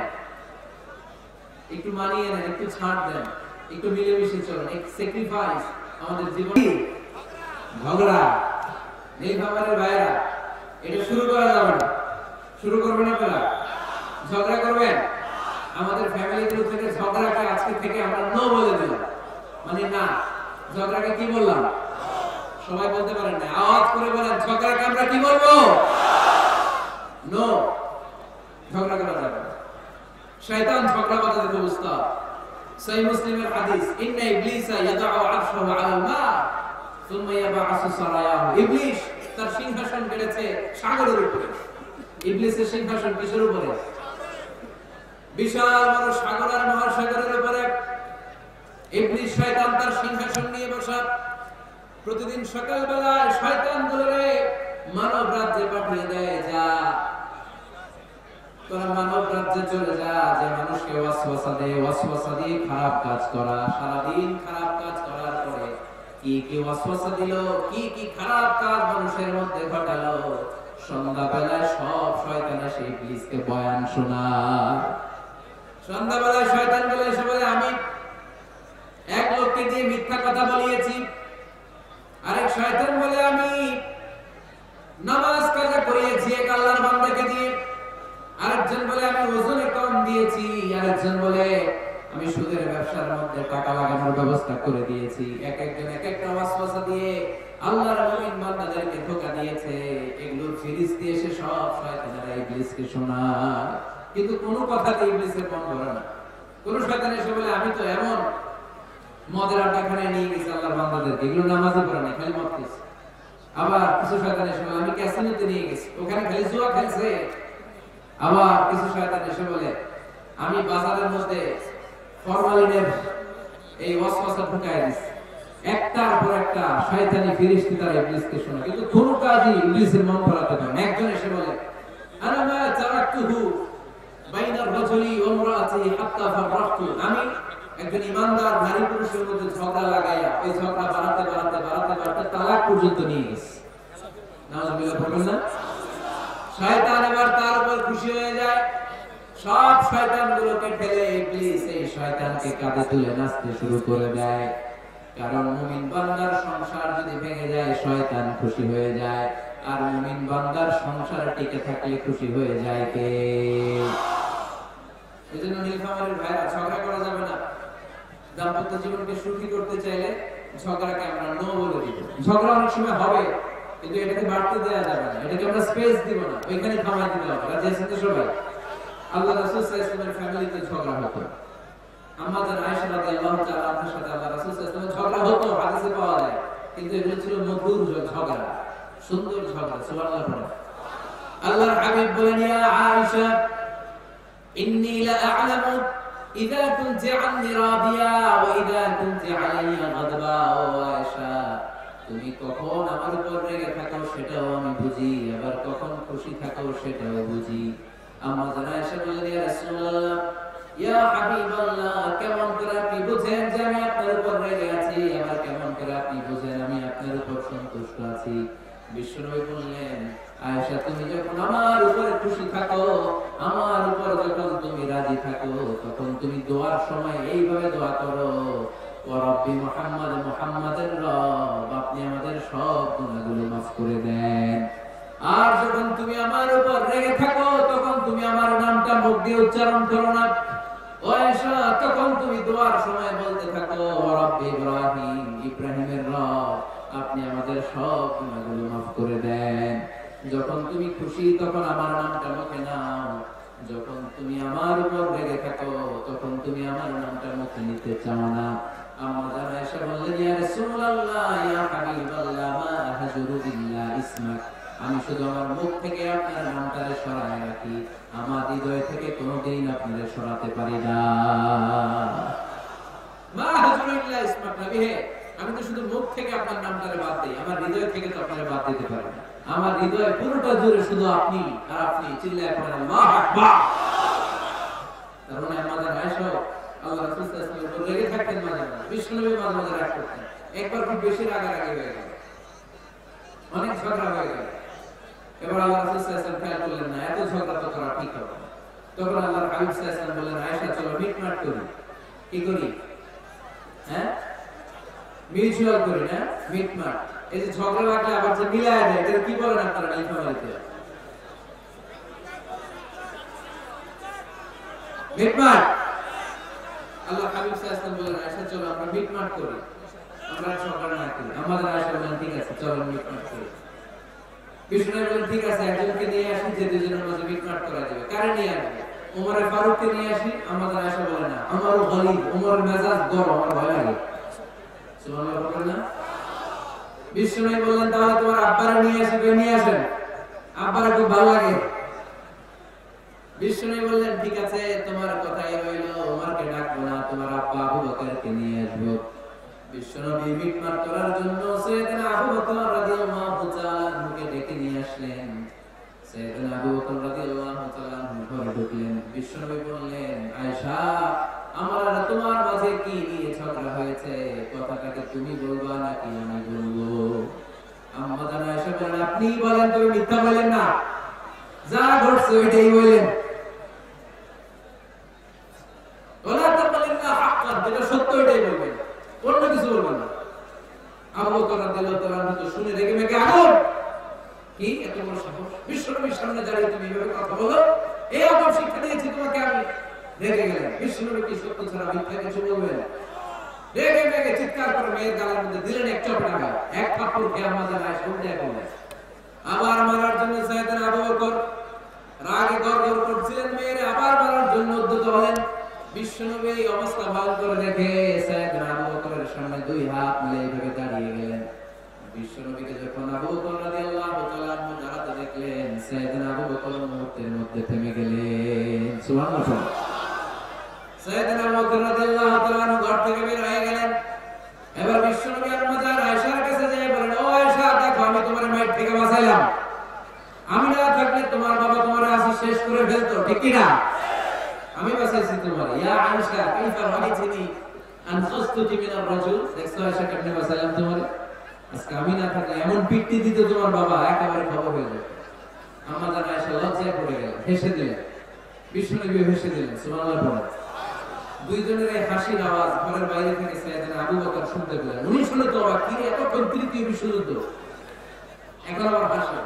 একটু মানিয়ে নেন, একটু ছাড় দেন, একটু মিলেমিশে চলেন। এক স্যাক্রিফাইস আমাদের জীবনে ঝগড়া নেই ভাবারের বাইরা, এটা শুরু করা যাবে না। শুরু করবেন আপনারা, ঝগড়া করবেন। আমাদের ফ্যামিলিগুলো থেকে ঝগড়াকে আজকে থেকে আমরা নো বলে দিলাম, মানে না। ঝগড়াকে কি বললাম? সবাই বলতে পারেন না, আওয়াজ করে বলেন ঝগড়াকে আমরা কি বলবো? নো। ঝগড়া করা যাবে না, শয়তান ঝগড়া বাঁধাতে ব্যবস্থা। সহিহ মুসলিমের হাদিস, ইন্না ইবলিসা ইয়াদাউ আরশাহু আলাল মা সুম্মা ইয়াবআসু সারায়াহু। ইবলিস তার সিংহাসন গড়েছে সাগরের উপরে। ইবলিসের সিংহাসন কিসের উপরে? বিশাল বড় সাগর আর মহাসাগরের উপরে ইবলিস শয়তান তার সিংহাসন নিয়ে বসা। প্রতিদিন সকালবেলায় শয়তান ধরে মানব রাজ্যে পাঠিয়ে দেয়, যা তোরা মানব রাজ্যে চলে যা, যে মানুষকে ওয়াসওয়াসা দেয়, ওয়াসওয়াসা দিয়ে খারাপ কাজ করা। সারাদিন খারাপ কাজ করার পরে কি কি ওয়াসওয়াসা দিল, কি কি খারাপ কাজ মানুষের মধ্যে ঘটালো, সন্ধ্যাবেলায় সব শয়তান এসে ইবলিসকে বয়ান শোনায়। সন্ধ্যাবেলায় শয়তান বলে, এসে বলে আমি এক লোককে দিয়ে মিথ্যা কথা বলিয়েছি, আরেক শয়তান বলে আমি নামাজ কাজা করিয়েছি এক আল্লাহর বান্দাকে দিয়ে, আরেকজন বলে আমি ওজনে কম দিয়েছি, আরেকজন বলে আমি সুদের ব্যবসার মধ্যে টাকা লাগানোর ব্যবস্থা করে দিয়েছি। এক একজন এক একটা ওয়াসওয়াসা দিয়ে আল্লাহর মুমিন বান্দাদেরকে ধোঁকা দিয়েছে। এগুলো ফিরিস দিয়ে এসে সব শয়তানেরা ইবলিসকে শোনায়, কিন্তু কোনো কথাতে ইবলিসের মন ভরে না। কোন শয়তান এসে বলে আমি তো এমন মদের আড্ডাখানে নিয়ে গেছি আল্লাহর বান্দাদেরকে, এগুলো নামাজে পড়ে না খালি মদ খেয়েছে। আবার কিছু শয়তান এসে বলে আমি ক্যাসিনোতে নিয়ে গেছি, ওখানে খালি জুয়া খেলছে। আবার কিছু শয়তান এসে বলে আমি বাজারের মধ্যে ফরমালিনের এই ওয়াসওয়াসা ঢুকায় দিছি। একটার পর একটা শয়তানি ফেরেশতা তারা ইবলিসকে শোনায়, কিন্তু কোনো কাজই ইবলিসের মন পড়াতে না। একজন এসে বলে আনা মা তারাকতুহু বাইনা রাজুলি ওয়া ইমরাতি হাত্তা ফারাকতু, আমি একজন ইমানদার নারী পুরুষের মধ্যে ঝগড়া লাগাইয়া এই ঝগড়া বাড়াতে বাড়াতে বাড়াতে বাড়াতে তালাক পর্যন্ত নিয়ে গেছি। নাউজুবিল্লাহ বলবেন না? শয়তান এবার তার উপর খুশি হয়ে যায়, সব শয়তানগুলোকে ঠেলে ইবলিস এই শয়তানকে কাঁধে তুলে নাচতে শুরু করে দেয়। কারণ মুমিন বান্দার সংসার যদি ভেঙে যায় শয়তান খুশি হয়ে যায়, আর মুমিন বান্দার সংসার টিকে থাকলে খুশি হয়ে যায় কে? এজন্য নীলফামারীর ভাইরা ঝগড়া করা যাবে না। দাম্পত্য জীবনকে সুখী করতে চাইলে ঝগড়াকে আমরা নো বলে দিব। ঝগড়া অনেক সময় হবে, কিন্তু এটাকে বাড়তে দেয়া যাবে না, এটাকে আমরা স্পেস দিব না, ওইখানে থামাই দিতে হবে। রাজি আছেন তো সবাই? আল্লাহ রাসূল সাল্লাল্লাহু আলাইহি ওয়াসাল্লামের ফ্যামিলিতে ঝগড়া হতো, আম্মাজান আয়েশা রাদিয়াল্লাহু তাআলা আনহার সাথে আল্লাহ রাসূল সাল্লাল্লাহু আলাইহি ওয়াসাল্লামের ঝগড়া হতো, হাদিসে পাওয়া যায়, কিন্তু এটা ছিল মধুর ঝগড়া, সুন্দর ঝগড়া। সুবহানাল্লাহ পড়ো। আল্লাহর হাবিব বলেন, ইয়া আয়েশা ইন্নী লা আ'লামু إذا كنت عني راضيا وإذا كنت علي غضبا وعشا তুমি কখন আমার উপর রেগে থাকো সেটাও আমি বুঝি, আবার কখন খুশি থাকো সেটাও বুঝি। আম্মা জানা আয়েশা বললেন, ইয়া রাসূলুল্লাহ ইয়া হাবিবাল্লাহ, কেমন করে আপনি বুঝেন যে আমি আপনার উপর রেগে আছি, আবার কেমন করে আপনি বুঝেন আমি আপনার উপর সন্তুষ্ট আছি? বিশ্বনবী বললেন, আয়েশা তুমি যখন আমার উপরে খুশি থাকো, আমার উপর যখন তুমি রাজি থাকো, তখন তুমি দোয়ার সময় এইভাবে দোয়া করো, ওয়া রাব্বি মুহাম্মাদ মুহাম্মাদের রব, আপনি আমাদের সব গুনাহগুলো মাফ করে দেন। আর যখন তুমি আমার উপর রেগে থাকো তখন তুমি আমার নামটা মুখ দিয়ে উচ্চারণ করো না ও আয়েশা, তখন তুমি দোয়ার সময় বলতে থাকো, ওয়া রাব্বি ইব্রাহিম, ইব্রাহিমের রব, আপনি আমাদের সব গুনাহগুলো মাফ করে দেন। যখন তুমি খুশি তখন আমার নামটা মুখে নাও, যখন তুমি আমার উপর রেগে থাকো তখন তুমি আমার নামটা মুখে নিতে চাও না। আম্মা জানা আয়েশা বললেন, ইয়া রাসূলুল্লাহ ইয়া হাবিবাল্লাহ মা আহজুরু ইল্লা ইসমাক, আমি শুধু আমার মুখ থেকে আপনার নামটারে সরায় রাখি, আমার হৃদয় থেকে কোনোদিন আপনারে সরাতে পারি না। মা আহজুরু ইল্লা ইসমাক, নবী হে আমি তো শুধু মুখ থেকে আপনার নামটারে বাদ দেই, আমার হৃদয় থেকে তো আপনারে বাদ দিতে পারি না। আমার হৃদয় পুরোটা জুড়ে শুধু আপনি আর আপনি। চিল্লায় পড়েন আল্লাহু আকবার। তারপরে আমাদের আয়েশা আল্লাহ রাসূল সাল্লাল্লাহু আলাইহি ওয়াসাল্লাম রেগে থাকতেন, মানে বিষ্ণুবি মাঝে মাঝে রাগ করতেন, একবার খুব বেশি রাগারাগি হয়ে গেল, অনেক ঝগড়া হয়ে গেল। এবার আল্লাহ রাসূল সাল্লাল্লাহু আলাইহি ওয়াসাল্লাম খেয়াল করলেন না, এত ঝগড়া তো করা ঠিক হবে না। তখন আল্লাহর হাবিব সাল্লাল্লাহু আলাইহি ওয়াসাল্লাম বললেন, আয়েশা চলো মিটমাট করি। কি করি? হ্যাঁ, মিউচুয়াল করি না, মিটমাট। এই যে ঝগড়া লাগলে আবার যে মিলায় দেয়, এটা কি বলেন আপনারা? মিটমাট, মিটমাট। আল্লাহ হাবিব সাল্লাল্লাহু আলাইহি ওয়াসাল্লাম বলেন, আয়েশা চলো আমরা মিটমাট করি, আমরা ঝগড়া না করি। আমাদের আয়েশা বলেন, ঠিক আছে চলো মিটমাট করি। বিষ্ণুবি বলেন, ঠিক আছে একজনকে নিয়ে আসি যে দুজনের মাঝে মিটমাট করা যাবে। কারে নিয়ে আসবে? ওমরে ফারুককে নিয়ে আসি। আমাদের আয়েশা বলে, না আমার গলিব, ওমর মেজাজ গরম, আমার ভয় লাগে। সুবহানাল্লাহ বলেন না। বিষ্ণুবি বললেন, তাহলে তোমার আব্বারা নিয়ে আসবে। নিয়ে আসেন, আব্বারা খুব ভালো লাগে। বিষ্ণুবি বললেন, ঠিক আছে তোমার কথাই রইল, ওমরকে ডাকবো না, তোমার আব্বা আবু বকরকে নিয়ে আসবো। বিষ্ণুবি মিটমাট করার জন্য সাইয়েদনা আবু বকর রাদিয়াল্লাহু তাআলা আনহুকে ডেকে নিয়ে আসলেন। সাইয়েদনা আবু বকর রাদিয়াল্লাহু তাআলা আনহু ঘরে ঢুকলেন। বিষ্ণুবি বললেন, আয়েশা আমার আর তোমার মাঝে কি নিয়ে ঝগড়া হয়েছে, কথাটাকে তুমি বলবা নাকি আমি বলবো? আম্মা জানা আয়েশা বলেন, আপনি বলেন, তুমি মিথ্যা বলেন না, যা ঘটছে ওইটাই বলেন। ওলা তাকালিনা হাক্কান, যেটা সত্য ওইটাই বলবেন, অন্য কিছু বলবেন না। আবু বকর রাদিয়াল্লাহু তাআলা তো শুনে রেগে মেগে আগুন। কি এত বড় সাহস, বিশ্বনবীর সামনে দাঁড়িয়ে তুমি এভাবে কথা বলো? এই আদব শিক্ষা দিয়েছি তোমাকে আমি। রেগে গেলেন। বিষ্ণুবি কি সত্য ছাড়া মিথ্যা কিছু বলবেন? রেগে রেগে চিৎকার করে মেয়ের গালের মধ্যে দিলেন এক চপটা, এক কাপড় খেয়ে আমাদের আয়েশা উঠে গেলেন। আবার মারার জন্য সাইয়েদনা আবু বকর রাগে গরগর করছিলেন, মেয়ের আবার মারার জন্য উদ্যত হলেন। বিষ্ণুবি এই অবস্থা ভালো করে দেখে সাইয়েদনা আবু বকরের সামনে দুই হাত মিলে এইভাবে দাঁড়িয়ে গেলেন। বিষ্ণুবিকে যখন আবু বকর রাদিয়াল্লাহু তাআলা দাঁড়াতে দেখলেন, সাইয়েদনা আবু বকর মুহূর্তের মধ্যে থেমে গেলেন। সুবহানাল্লাহ। সাইয়েদনা আবু বকর রাদিয়াল্লাহু তাআলা ঘর থেকে বের হয়ে গেলেন। এবার বিশ্বনবী আম্মা জানা আয়েশার কাছে গিয়ে বলেন, ও আয়েশা দেখো আমি তোমার মায়ের থেকে বাঁচাইলাম, আমি না থাকলে তোমার বাবা তোমার আসি শেষ করে ফেলতো, ঠিক কি না? আমি বাঁচাইছি তোমার। ইয়া আয়েশা কাইফা রাআইতিনি আনসুস্তুতি মিনার রাজুল, দেখছো আয়েশা কেমনে বাঁচাইলাম তোমার, আজকে আমি না থাকলে এমন পিটি দিত তোমার বাবা একেবারে খবর হয়ে যেত। আম্মা জানা আয়েশা লজ্জায় পড়ে গেলেন, হেসে দিলেন। বিশ্বনবী হেসে দিলেন। সুবহানাল্লাহ। দুইজনের এই হাসির আওয়াজ ঘরের বাইরে থেকে সাইয়েদনা আবু বকর শুনতে পেলেন। উনি শুনে তো অবাক, কি এতক্ষণ তৃতীয় বিশ্বযুদ্ধ, এখন আবার হাসি।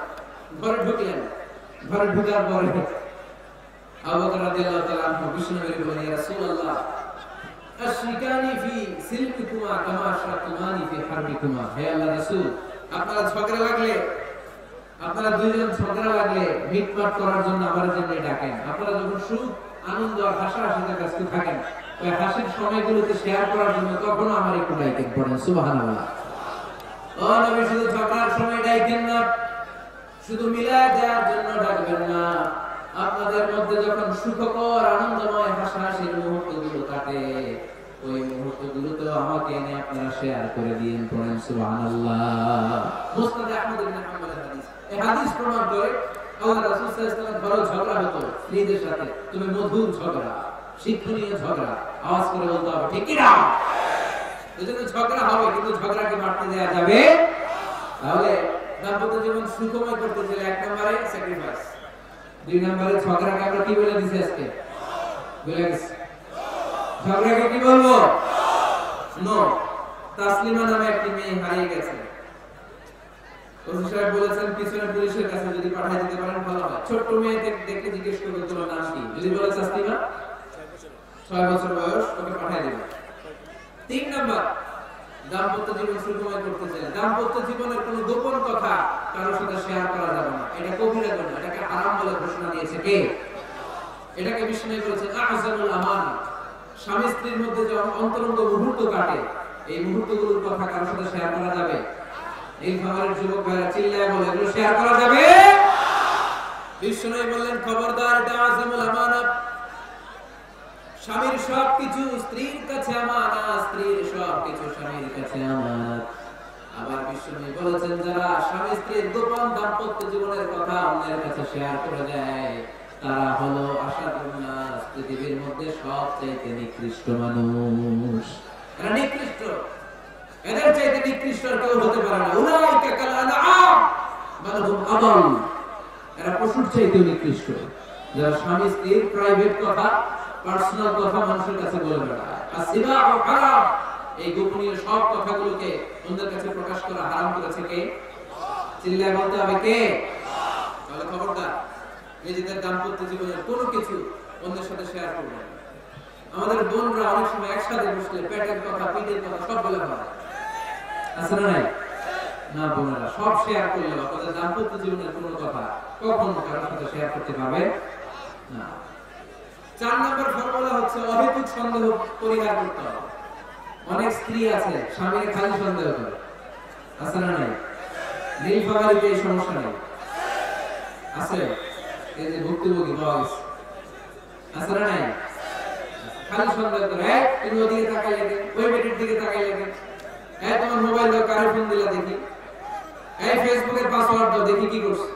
ঘরে ঢুকলেন। ঘরে ঢুকার পরে আবু বকর রাদিয়াল্লাহু তাআলা আনহু বিশ্বনবীর বলেন, ইয়া রাসূলুল্লাহ আশরিকানি ফি সিলকুমা কামা আশরাকতুমানি ফি হারবিকুমা। হে আল্লাহর রাসূল আপনারা ঝগড়া লাগলে আপনারা দুইজন ঝগড়া লাগলে মিটমাট করার জন্য আমার জন্য ডাকেন। আপনারা যখন সুখ আনন্দ আর হাসাহাসিতে ব্যস্ত থাকেন ওই হাসির সময়গুলোতে শেয়ার করার জন্য তখন আমার একটু ডাকেন পড়েন সুবহানাল্লাহ। ও নবী শুধু ঝগড়ার সময় ডাকেন না, শুধু মিলাদ দেওয়ার জন্য ডাকবেন না। আপনাদের মধ্যে যখন সুখকর আনন্দময় হাসাহাসির মুহূর্তগুলো কাটে ওই মুহূর্তগুলো তো আমাকে এনে আপনারা শেয়ার করে দিন পড়েন সুবহানাল্লাহ। মুসনাদ আহমদ ইবনে হাম্বল হাদিস এই হাদিস প্রমাণ করে আল্লাহর রাসূল সাল্লাল্লাহু আলাইহি ওয়াসাল্লাম বড় ঝগড়া হতো স্ত্রীদের সাথে। তুমি মধুর ঝগড়া, শিক্ষণীয় ঝগড়া, আওয়াজ করে বলতে হবে ঠিক কি না? এজন্য ঝগড়া হবে কিন্তু ঝগড়াকে মারতে দেয়া যাবে না। তাহলে দাম্পত্য জীবন সুখময় করতে গেলে এক নম্বরে স্যাক্রিফাইস, দুই নম্বরে ঝগড়াকে আমরা কি বলে দিছি আজকে বলে গেছি। ঝগড়াকে কি বলবো? নো। তাসলিমা নামে একটি মেয়ে হারিয়ে গেছে। ওসি সাহেব বলেছেন পিছনে পুলিশের কাছে যদি পাঠিয়ে দিতে পারেন ভালো হয়। ছোট্ট মেয়েকে দেখে জিজ্ঞেস করবে তোমার নাম কি, যদি বলে তাসলিমা 6 বছর বয়স, ওকে পাঠিয়ে দেবে। তিন নম্বর দাম্পত্য জীবন সুখময় করতে চাই, দাম্পত্য জীবনের কোনো গোপন কথা কারোর সাথে শেয়ার করা যাবে না। এটা কবিরা গুনাহ, এটাকে হারাম বলে ঘোষণা দিয়েছে কে? এটাকে বিষ্ণু বলেছেন আযমুল আমানা। স্বামী স্ত্রীর মধ্যে যে অন্তরঙ্গ মুহূর্ত কাটে এই মুহূর্তগুলোর কথা কারোর সাথে শেয়ার করা যাবে। এই খাবারের যুবক ভাইরা চিল্লায় বলে এগুলো শেয়ার করা যাবে বিষ্ণু বললেন খবরদার, এটা আযমুল আমানা। স্বামীর সবকিছু স্ত্রীর কাছে আমানত, স্ত্রীর সবকিছু স্বামীর কাছে আমানত। আবার বিষ্ণু বলেছেন যারা স্বামী স্ত্রীর গোপন দাম্পত্য জীবনের কথা অন্যের কাছে শেয়ার করে দেয় তারা হলো আশরাফুল নাস, পৃথিবীর মধ্যে সবচাইতে নিকৃষ্ট মানুষ। এরা নিকৃষ্ট, এদের চাইতে নিকৃষ্ট আর কেউ হতে পারে না। উলাইকা কাল আনআম বাল হুম আদাল, এরা পশুর চাইতে নিকৃষ্ট। যারা স্বামী স্ত্রীর প্রাইভেট কথা পার্সোনাল কথা মানুষের কাছে বলে বেড়ায়, আর সিবা ও হারাম, এই গোপনীয় সব কথাগুলোকে অন্যদের কাছে প্রকাশ করা হারাম করেছে কে? চিল্লায় বলতে হবে কে? তাহলে খবরদার নিজেদের দাম্পত্য জীবনের কোনো কিছু অন্যের সাথে শেয়ার করবে না। আমাদের বোনরা অনেক সময় একসাথে বসলে পেটের কথা পিঠের কথা সব বলে বেড়ায়, আছে না নাই? না, বোনেরা সব শেয়ার করলে আপনাদের দাম্পত্য জীবনের কোনো কথা কখনো কারোর সাথে শেয়ার করতে পারবে না। চার নম্বর ফর্মুলা হচ্ছে অহেতুক সন্দেহ পরিহার করতে হবে। অনেক স্ত্রী আছে স্বামীর খালি সন্দেহ করে, আছে না নাই? নীলফামারীতে এই সমস্যা নেই, আছে? এই যে ভুক্তভোগী বয়স, আছে না নাই? খালি সন্দেহ করে, তুমি ওদিকে তাকাই লাগে, ওই বেটির দিকে তাকাই লাগে, হ্যাঁ তোমার মোবাইল দাও, কারে ফোন দিলা দেখি, এই ফেসবুকের পাসওয়ার্ড দাও দেখি কি করছে,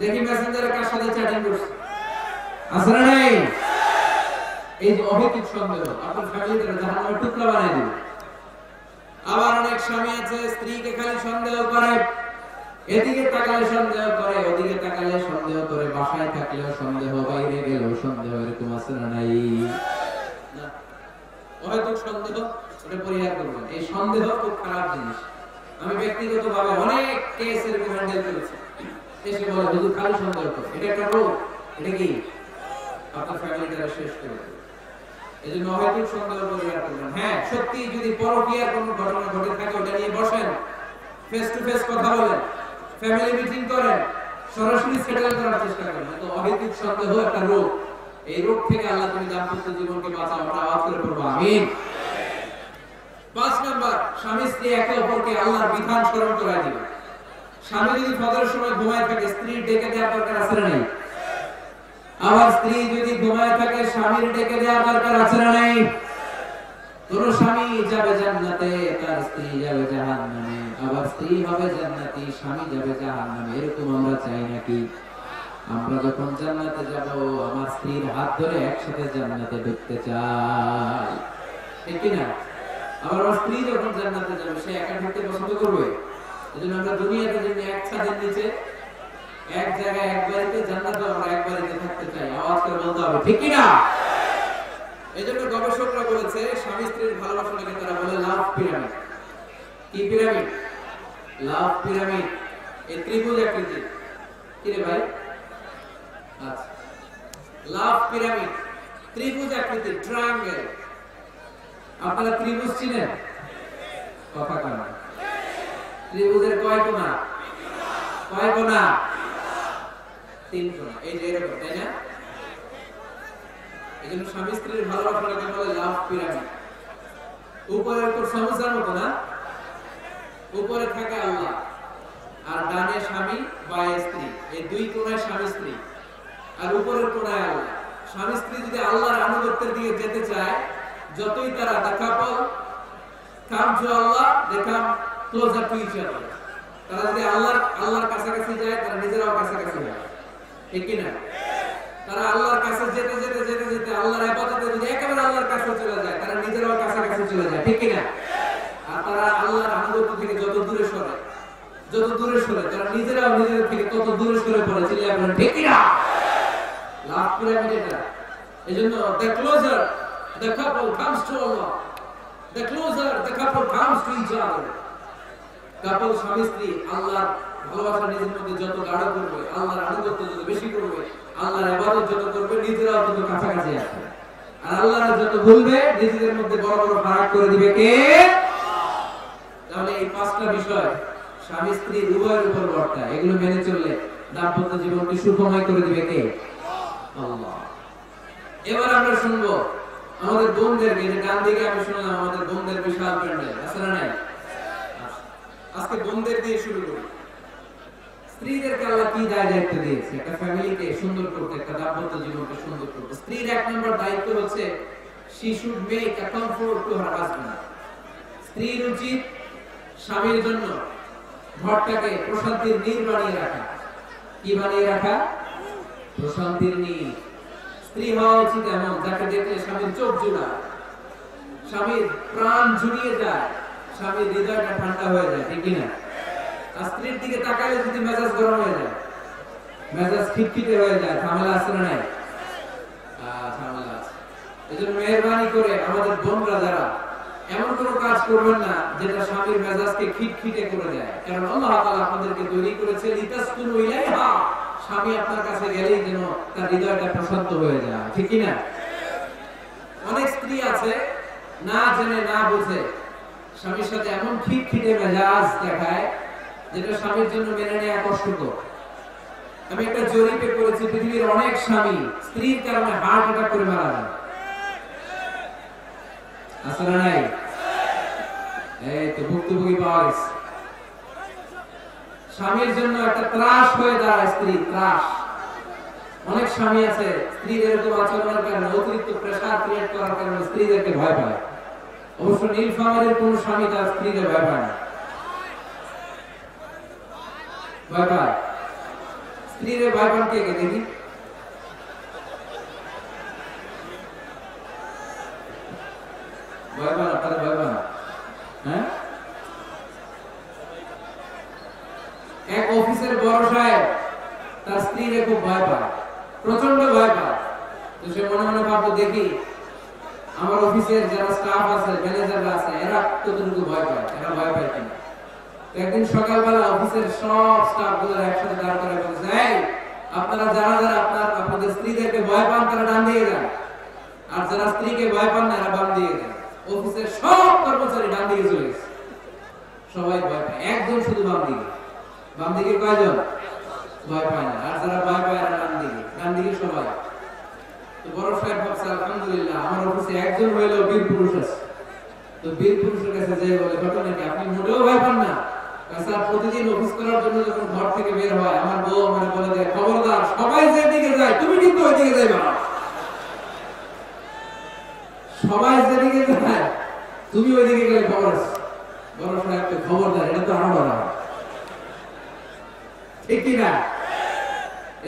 দেখি মেসেঞ্জারে কার সাথে চ্যাটিং করছে, আছে না নাই? এই যে অহেতুক সন্দেহ আপনার ফ্যামিলিকে জাহান্নামের টুকরা বানাই দেবে। আবার অনেক স্বামী আছে স্ত্রীকে খালি সন্দেহ করে, এদিকে তাকালে সন্দেহ করে, ওদিকে তাকালে সন্দেহ করে, বাসায় থাকলেও সন্দেহ, বাইরে গেলেও সন্দেহ, এরকম আছে না নাই? না, অহেতুক সন্দেহ এটা পরিহার করবেন। এই সন্দেহ খুব খারাপ জিনিস। আমি ব্যক্তিগতভাবে অনেক কেস এরকম হ্যান্ডেল করেছি। এসে বলে হুজুর খালি সন্দেহ করে, এটা একটা রোগ, এটা কি আপনার ফ্যামিলিটা শেষ করে দেবে। এই জন্য অহেতুক সন্দেহ পরিহার করবেন। হ্যাঁ, সত্যি যদি পরকীয়ার কোনো ঘটনা ঘটে থাকে ওটা নিয়ে বসেন, ফেস টু ফেস কথা বলেন, ফ্যামিলি মিটিং করেন, সরাসরি সেটেল করার চেষ্টা করেন। তো অহেতুক সন্দেহ একটা রোগ, এই রোগ থেকে আল্লাহ তুমি দাম্পত্য জীবনকে বাঁচাও। আমরা আওয়াজ করে পড়বো আমিন। পাঁচ নাম্বার, স্বামী স্ত্রী একে অপরকে আল্লাহর বিধান স্মরণ করায় দিবে। স্বামী যদি ফজরের সময় ঘুমায় থাকে স্ত্রী ডেকে দেওয়ার দরকার আছে না নেই? আবার স্ত্রী যদি ঘুমায় থাকে স্বামীর ডেকে দেওয়ার দরকার আছে না নেই? কোন স্বামী যাবে জান্নাতে, তার স্ত্রী যাবে জাহান্নামে। আবার স্ত্রী হবে জান্নাতি, স্বামী যাবে জাহান্নামে, এরকম আমরা চাই নাকি? আমরা যখন জান্নাতে যাব আমার স্ত্রীর হাত ধরে একসাথে জান্নাতে ঢুকতে চাই, ঠিক কি না? আবার আমার স্ত্রী যখন জান্নাতে যাবে সে একা ঢুকতে পছন্দ করবে। এজন্য আমরা দুনিয়াতে যদি এক ছাদের নিচে এক জায়গায় এক বাড়িতে, জান্নাতে আমরা এক বাড়িতে থাকতে চাই। আওয়াজ করে বলতে হবে ঠিক কি না? এজন্য গবেষকরা বলেছে স্বামী স্ত্রীর ভালোবাসাকে তারা বলে লাভ পিরামিড। কি পিরামিড? Love pyramid. এই ত্রিভুজ আকৃতির কি রে ভাই? আচ্ছা, লাভ পিরামিড ত্রিভুজ আকৃতির, ট্রায়াঙ্গেল। আপনারা ত্রিভুজ চিনেন? কথা কয় না। ত্রিভুজের কয় কোনা? কয় গোনা? তিন গোনা। এই যে এরকম, তাই না? এজন্য স্বামী স্ত্রীর ভালোবাসাটাকে বলে লাভ পিরামিড। উপরে উপর সমুদ্রের মতো না, উপরে থাকে আল্লাহ আর ডানে স্বামী বায়ে স্ত্রী, এই দুই কোণায় স্বামী স্ত্রী আর উপরের কোণায় আল্লাহ। স্বামী স্ত্রী যদি আল্লাহর আনুগত্যের দিকে যেতে চায়, যতই তারা দেখাপল কাম টু আল্লাহ, দেখাম ক্লোজার টু ইচ আদার, তারা যদি আল্লাহর কাছাকাছি যায়, তারা নিজেরাও কাছাকাছি যায়, ঠিক কি না? তারা আল্লাহর কাছে যেতে যেতে যেতে যেতে আল্লাহর ইবাদতে যদি একেবারে আল্লাহর কাছে চলে যায়, তারা নিজেরাও কাছাকাছি চলে যায়, ঠিক কি না? আর তারা আল্লাহর আনুগত্য থেকে যত দূরে সরে, যত দূরে সরে, তারা নিজেরাও নিজেদের থেকে তত দূরে সরে পড়ে, চিল্লায় আপনারা ঠিক কি না? লাভ পিরামিড এটা। এজন্য the closer the couple comes to Allah, the closer the couple comes to each other, couple স্বামী স্ত্রী আল্লাহর ভালোবাসা নিজের মধ্যে যত গাঢ় করবে, আল্লাহর আনুগত্য যত বেশি করবে, আল্লাহর ইবাদত যত করবে, নিজেরাও তত কাছাকাছি আসবে। আর আল্লাহর যত ভুলবে, নিজেদের মধ্যে বড় বড় ফারাক করে দিবে কে? তাহলে এই পাঁচটা বিষয় স্বামী স্ত্রী উভয়ের উপর বর্তায়। এগুলো মেনে চললে দাম্পত্য জীবনকে সুখময় করে দিবে কে? আল্লাহ। এবার আমরা শুনবো আমাদের বোনদেরকে। যে ডান দিকে আমি শুনলাম আমাদের বোনদের বিশাল প্যান্ডেল আছে না নাই? আজকে বোনদের দিয়ে শুরু করি। স্ত্রীদেরকে আল্লাহ কি দায়িত্ব দিয়েছে একটা ফ্যামিলিকে সুন্দর করতে, একটা দাম্পত্য জীবনকে সুন্দর করতে? স্ত্রীর এক নম্বর দায়িত্ব হচ্ছে she should make a comfort to her husband. স্ত্রীর উচিত স্বামীর জন্য ঘরটাকে প্রশান্তির নীড় বানিয়ে রাখা। কি বানিয়ে রাখা? প্রশান্তির নীড়। স্ত্রী হওয়া উচিত এমন, যাকে দেখলে স্বামীর চোখ জোড়ায়, স্বামীর প্রাণ জুড়িয়ে যায়, স্বামীর হৃদয়টা ঠান্ডা হয়ে যায়, ঠিক কিনা? আর স্ত্রীর দিকে তাকালে যদি মেজাজ গরম হয়ে যায়, মেজাজ খিটখিটে হয়ে যায়, ঝামেলা আছে না নাই? ঝামেলা আছে। এই জন্য মেহরবানি করে আমাদের বোনরা যারা, এমন কোনো কাজ করবেন না যেটা স্বামীর মেজাজকে খিটখিটে করে দেয়। কারণ আল্লাহ তাআলা আপনাদেরকে তৈরি করেছে লিতাসকুনু ইলাইহা, স্বামী আপনার কাছে গেলেই যেন তার হৃদয়টা প্রশান্ত হয়ে যায়, ঠিক কি না? অনেক স্ত্রী আছে না জেনে না বুঝে স্বামীর সাথে এমন খিটখিটে মেজাজ দেখায় যেটা স্বামীর জন্য মেনে নেওয়া কষ্টকর। আমি একটা জরিপে করেছি, পৃথিবীর অনেক স্বামী স্ত্রীর কারণে হার্ট অ্যাটাক করে মারা যায়, আছে না নাই? এই তো ভুক্তভোগী পাওয়া গেছে। স্বামীর জন্য একটা ত্রাস হয়ে দাঁড়ায় স্ত্রী, ত্রাস। অনেক স্বামী আছে স্ত্রীর এরকম আচরণের কারণে, অতিরিক্ত প্রেশার ক্রিয়েট করার কারণে স্ত্রীদেরকে ভয় পায়। অবশ্য নীলফামারীর কোন স্বামী তার স্ত্রীকে ভয় পায় না। ভয় পায়? স্ত্রীরে ভয় পান কে কে দেখি? ভয় পান? আপনারা ভয় পান? হ্যাঁ, এক অফিসের বড় সাহেব তার স্ত্রীকে খুব ভয় পায়, প্রচন্ড ভয় পায়। তো সে মনে মনে ভাবতো, দেখি আমার অফিসের যারা স্টাফ আছে, ম্যানেজাররা আছে, এরা কতটুকু ভয় পায়, এরা ভয় পায় কিনা। একদিন সকালবেলা অফিসের সব স্টাফগুলো একসাথে দাঁড় করে বলছে, এই আপনারা যারা যারা আপনাদের স্ত্রীদেরকে ভয় পান তারা ডান দিয়ে যান, আর যারা স্ত্রীকে ভয় পান না এরা বাম দিয়ে যান। অফিসের সব কর্মচারী ডান দিকে চলে গেছে, সবাই ভয় পায়, একজন শুধু বাম দিকে। বাম দিকে কয়জন? ভয় পায় না। আর যারা ভয় পায় না ডান দিকে, ডান দিকে সবাই। তো বড় সাহেব বলছে, আলহামদুলিল্লাহ আমার অফিসে একজন হইলেও বীর পুরুষ আছে। তো বীর পুরুষের কাছে যে বলে, ঘটনা কি, আপনি মোটেও ভয় পান না? স্যার, প্রতিদিন অফিস করার জন্য যখন ঘর থেকে বের হয় আমার বউ আমার বলে দেয়, খবরদার সবাই যেদিকে যায় তুমি কিন্তু ওইদিকে যাইবা না, সবাই যেদিকে যায় তুমি ওইদিকে গেলে খবর আছে। বড় সাহেবকে খবরদার, এটা তো আমার না, ঠিক না?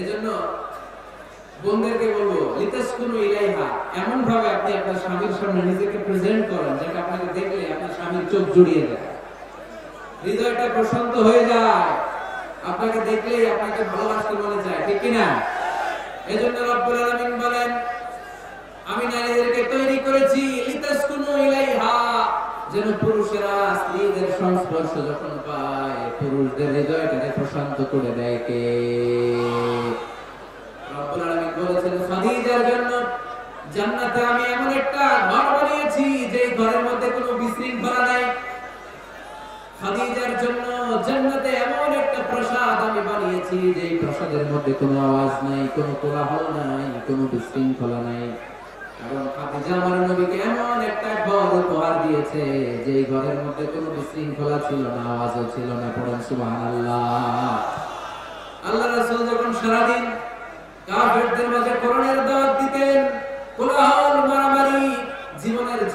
এজন্য বোনদেরকে বলবো লিতাসকুনু ইলাইহা, এমন ভাবে আপনি আপনার স্বামীর সামনে নিজেকে প্রেজেন্ট করেন যেটা আপনাকে দেখলে আপনার স্বামীর চোখ জুড়িয়ে যায়, হৃদয়টা প্রশান্ত হয়ে যায়, আপনাকে দেখলেই আপনাকে ভালোবাসতে মনে চায়, ঠিক কি না? এজন্য রব্বুল আলামিন বলেন, আমি নারীদেরকে তৈরি করেছি লিতাসকুনু ইলাইহা, যেন পুরুষেরা স্ত্রীদের সংস্পর্শ যখন পায় পুরুষদের হৃদয়টাকে প্রশান্ত করে দেয় কে? রব্বুল আলামিন বলেছেন, খাদিজার জন্য জান্নাতে আমি এমন একটা ঘর বানিয়েছি যেই ঘরের মধ্যে কোনো বিশৃঙ্খলা নাই। খাদিজার জন্য জান্নাতে এমন একটা स्त्री साहस जोगाय स्वामी साहस बेड़े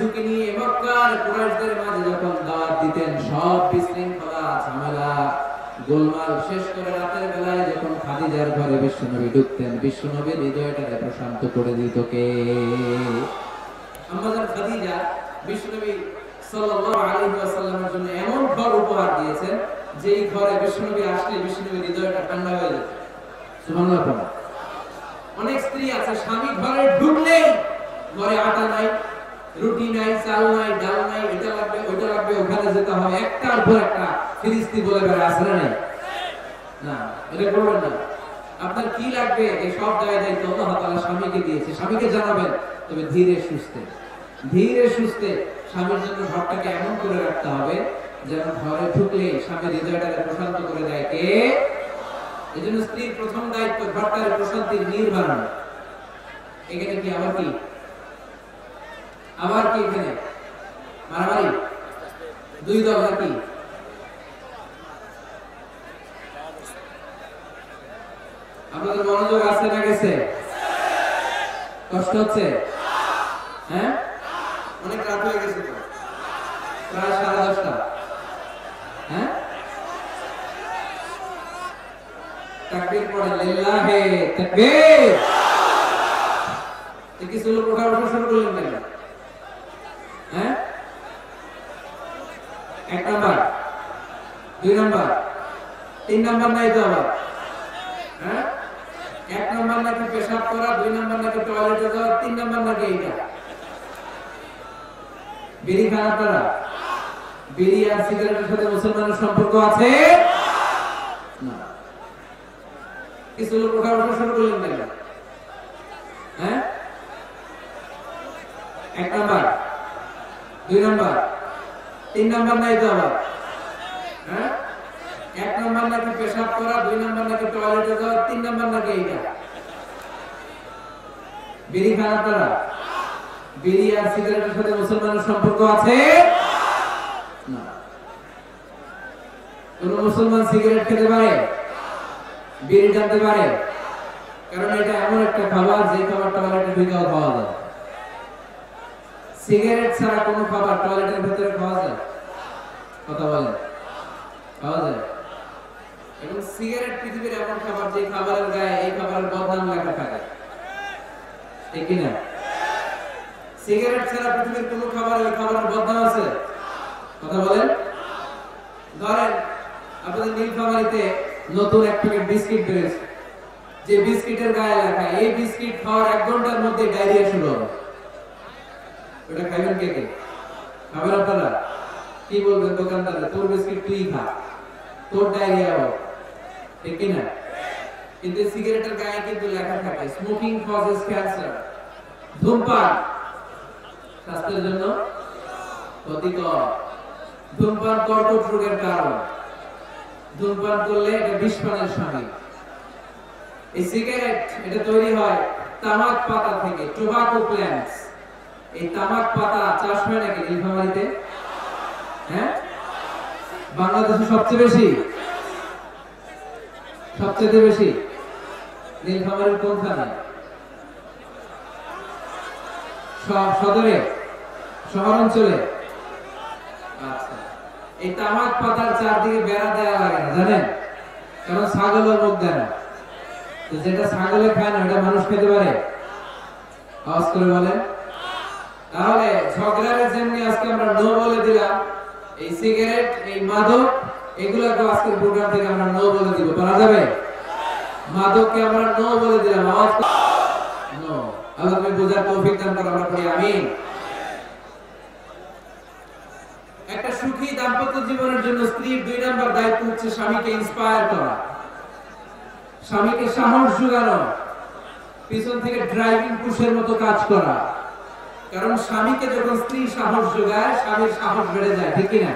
जाए ठीक ना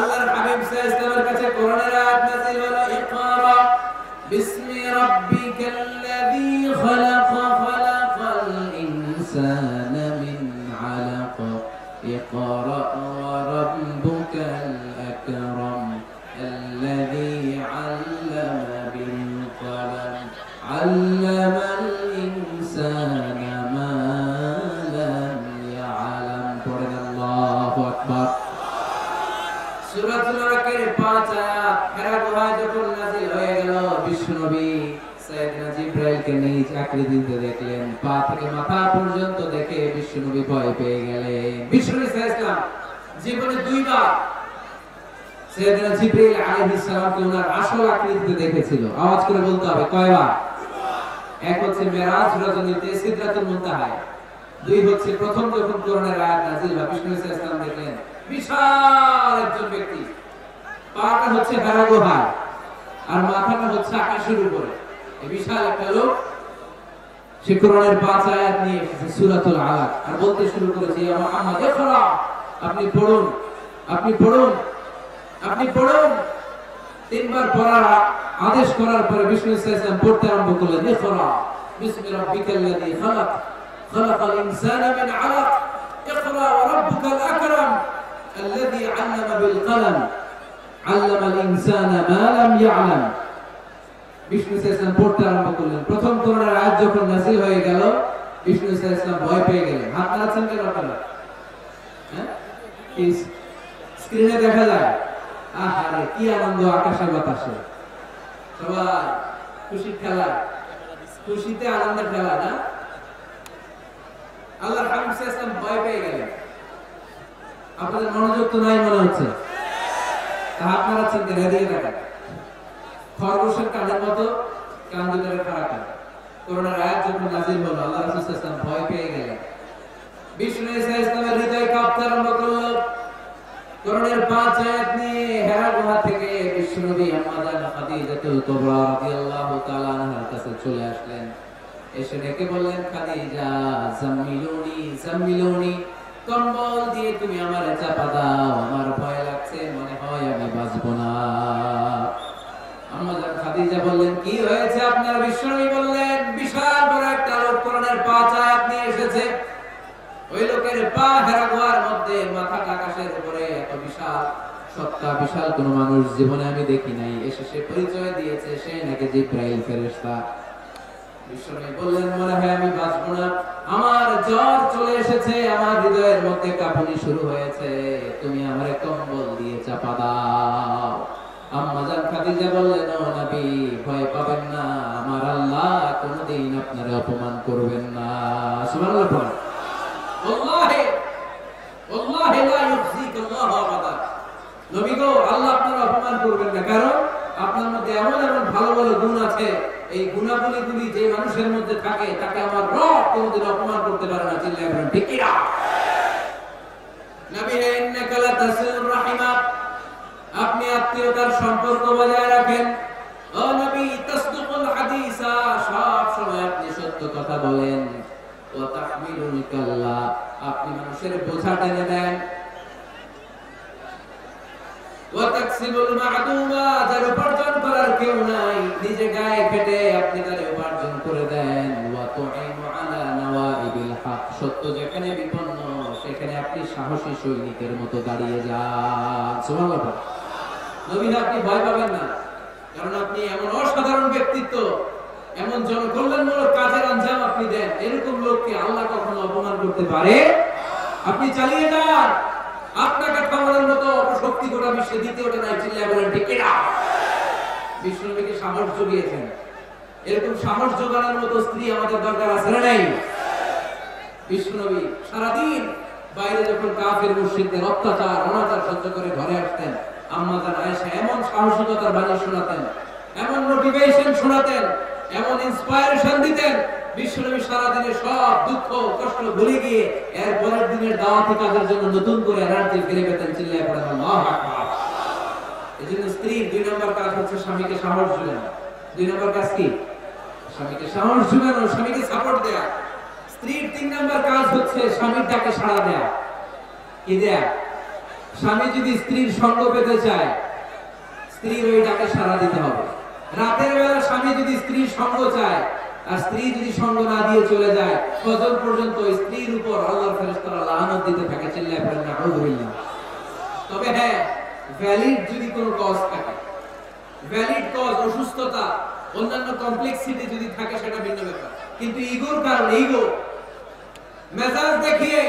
আল্লাহর হাবিব সাল্লাল্লাহু আলাইহি কাছে কোরআনের আয়াত নাযিল হলো ইকরা বিসমি রাব্বিকাল্লাযী খলাক খলাকাল ইনসানা মিন আলাক ইকরা ওয়া রাব্বুকাল আকরাম আল্লাযী আল্লামা বিল কলম আল্লামাল ইনসানা মা লাম ইয়ালাম পড়েন আল্লাহু আকবার সূরাতুল রাকের 5 আয়াত এরা গোহায় যখন নাযিল হয়ে গেল বিশ্ব নবী সাইয়েদনা জিব্রাইলকে নিজ আকৃতিতে দেখলেন পা থেকে মাথা পর্যন্ত দেখে বিশ্ব নবী ভয় পেয়ে গেলেন। বিশ্ব নবী সাইয়েদনা জীবনে দুইবার সাইয়েদনা জিব্রাইল আলাইহিস সালামকে ওনার আসল আকৃতিতে দেখেছিল। আওয়াজ করে বলতে হবে কয়বার? এক হচ্ছে মেরাজ রজনীতে সিদরাতুল মুনতাহায়, দুই হচ্ছে প্রথম যখন কোরআনের আয়াত নাযিল হয় বিশ্ব নবী সাইয়েদনা সালাম দেখলেন বিশাল একজন ব্যক্তি, পাটা হচ্ছে ভেড়া গোহায় আর মাথাটা হচ্ছে আকাশের উপরে, এই বিশাল একটা লোক সে কোরআনের 5 আয়াত নিয়ে সূরাতুল আলাক আর বলতে শুরু করেছে ইয়া মুহাম্মদ ইকরা, আপনি পড়ুন, আপনি পড়ুন, আপনি পড়ুন। তিনবার পড়ার আদেশ করার পরে বিষ্ণু সাইয়েদনা পড়তে আরম্ভ করলেন ইকরা বিসমি রাব্বিকাল্লাযী খলাক খলাকাল ইনসানা মিন আলাক ইকরা ওয়া রাব্বুকাল আকরাম الذي علم بالقلم علم الانسان ما لم يعلم। বিষ্ণু সাইয়েদনা পড়তে আরম্ভ করলেন প্রথম কোরআনের আয়াত যখন নাযিল হয়ে গেল বিষ্ণু সাইয়েদনা ভয় পেয়ে গেলেন। হাত নাড়ছেন কেন আপনারা? হ্যাঁ, এই স্ক্রিনে দেখা যায় আহারে কি আনন্দ আকাশে বাতাসে সবাই খুশি খেলা, খুশিতে আনন্দ খেলা না। আল্লাহর হাবিব সাইয়েদনা ভয় পেয়ে গেলেন। আপনাদের মনোযোগ তো নাই মনে হচ্ছে, তা আপনারা চিন্তা দিয়ে রাখেন। খরগোশের কানের মতো কান দুটারে খাড়া করে কোরআনের আয়াত যখন নাযিল হলো আল্লাহ রাসূল সাল্লাল্লাহু আলাইহি ওয়াসাল্লাম ভয় পেয়ে গেলেন। বিষ্ণু সাইয়েদনা হৃদয় কাঁপতে আরম্ভ করল। কোরআনের 5 আয়াত নিয়ে হেরা গুহা থেকে বিষ্ণু নবী আম্মাজান খাদিজাতুল কুবরা রাদিয়াল্লাহু তাআলা আনহার কাছে চলে আসলেন। এসে ডেকে বললেন খাদিজা জাম্মিলুনি জাম্মিলুনি, কম্বল দিয়ে তুমি আমারে চাপা দাও, আমার ভয় লাগছে, মনে হয় আমি বাঁচব না। আম্মা জান খাদিজা বললেন কি হয়েছে আপনার? বিশ্বনবী বললেন বিশাল বড় একটা লোক কোরআনের 5 আয়াত নিয়ে এসেছে, ওই লোকের পা ভেড়া গোয়ার মধ্যে মাথা আকাশের উপরে, এত বিশাল সত্তা বিশাল কোন মানুষ জীবনে আমি দেখি নাই, এসে সে পরিচয় দিয়েছে সে নাকি জিবরাইল ফেরেশতা। বিশ্বনবী বললেন মনে হয় আমি বাঁচব না, আমার জ্বর চলে এসেছে, আমার হৃদয়ের মধ্যে কাঁপুনি শুরু হয়েছে, তুমি আমারে কম্বল দিয়ে চাপা দাও। আম্মা জান খাদিজা বললেন ও নবী ভয় পাবেন না, আমার আল্লাহ কোনদিন আপনারে অপমান করবেন না। সুবহানাল্লাহ বলেন। আল্লাহে আল্লাহে লা ইউযিকা আল্লাহু আবাদা, নবী গো আল্লাহ আপনারে অপমান করবেন না, কারণ আপনার মধ্যে এমন এমন ভালো ভালো গুণ আছে, এই গুণাবলীগুলি যে মানুষের মধ্যে থাকে তাকে আমার রব কোনদিন অপমান করতে পারে না। চিল্লায়ে বলেন ঠিক কি না? নবী ইন্নাকা লা তাসিলুর রাহিমা, আপনি আত্মীয়তার সম্পর্ক বজায় রাখেন। ও নবী তাসদুকুল হাদিসা, সব সময় আপনি সত্য কথা বলেন। ওয়া তাহমিলুল কাল্লা, আপনি মানুষের বোঝা টেনে দেন। ওয়া তাকসিবুল মা'দুমা, যার উপার্জন করার কেউ নাই নিজে গায়ে খেটে আপনি তার উপার্জন করে দেন। ওয়া তু'ইনু আলা নাওয়াইবিল হক, সত্য যেখানে বিপন্ন সেখানে আপনি সাহসী সৈনিকের মতো দাঁড়িয়ে যান। সুবহানাল্লাহ। নবী আপনি ভয় পাবেন না, কারণ আপনি এমন অসাধারণ ব্যক্তিত্ব, এমন জনকল্যাণমূলক কাজের আঞ্জাম আপনি দেন, এরকম লোককে আল্লাহ কখনো অপমান করতে পারে। আপনি চালিয়ে যান, আপনাকে থামানোর মতো শক্তি গোটা বিশ্বে দ্বিতীয়টা নাই। চিল্লায়ে বলেন ঠিক কি না? বিষ্ণুকে সাহস জুগিয়েছেন, এরকম সাহস জোগানোর মতো স্ত্রী আমাদের দরকার আছে না নাই? বিষ্ণুনবী সারাদিন বাইরে যখন কাফের মুশরিকদের অত্যাচার অনাচার সহ্য করে ঘরে আসতেন, আম্মা জান আয়েশা এমন সাহসিকতার বাণী শোনাতেন, এমন মোটিভেশন শোনাতেন, এমন ইন্সপায়ারেশন দিতেন, বিশ্বনবী সারাদিনে সব দুঃখ কষ্ট ভুলে গিয়ে এর পরের দিনের দাওয়াতি কাজের জন্য নতুন করে এনার্জি ফিরে পেতেন। চিল্লায়ে পড়েন আল্লাহু আকবার। এই জন্য স্ত্রীর 2 নম্বর কাজ হচ্ছে স্বামীকে সাহস যোগানো। 2 নম্বর কাজ কি? স্বামীকে সাহস যোগানো, স্বামীকে সাপোর্ট দেয়া। স্ত্রীর 3 নম্বর কাজ হচ্ছে স্বামীর ডাকে সাড়া দেয়া। কি দেয়া? স্বামী যদি স্ত্রীর সঙ্গ পেতে চায় স্ত্রীর ওই ডাকে সাড়া দিতে হবে। রাতের বেলা স্বামী যদি স্ত্রীর সঙ্গ চায় আর স্ত্রী যদি সঙ্গ না দিয়ে চলে যায় ফজর পর্যন্ত স্ত্রীর উপর আল্লাহর ফেরেশতারা লানত দিতে থাকে, চিল্লায়ে পড়েন নাউযুবিল্লাহ। তবে হ্যাঁ, ভ্যালিড যদি কোনো কজ থাকে, ভ্যালিড কজ অসুস্থতা অন্যান্য কমপ্লেক্সিটি যদি থাকে সেটা ভিন্ন ব্যাপার, কিন্তু ইগোর কারণে ইগো মেজাজ দেখিয়ে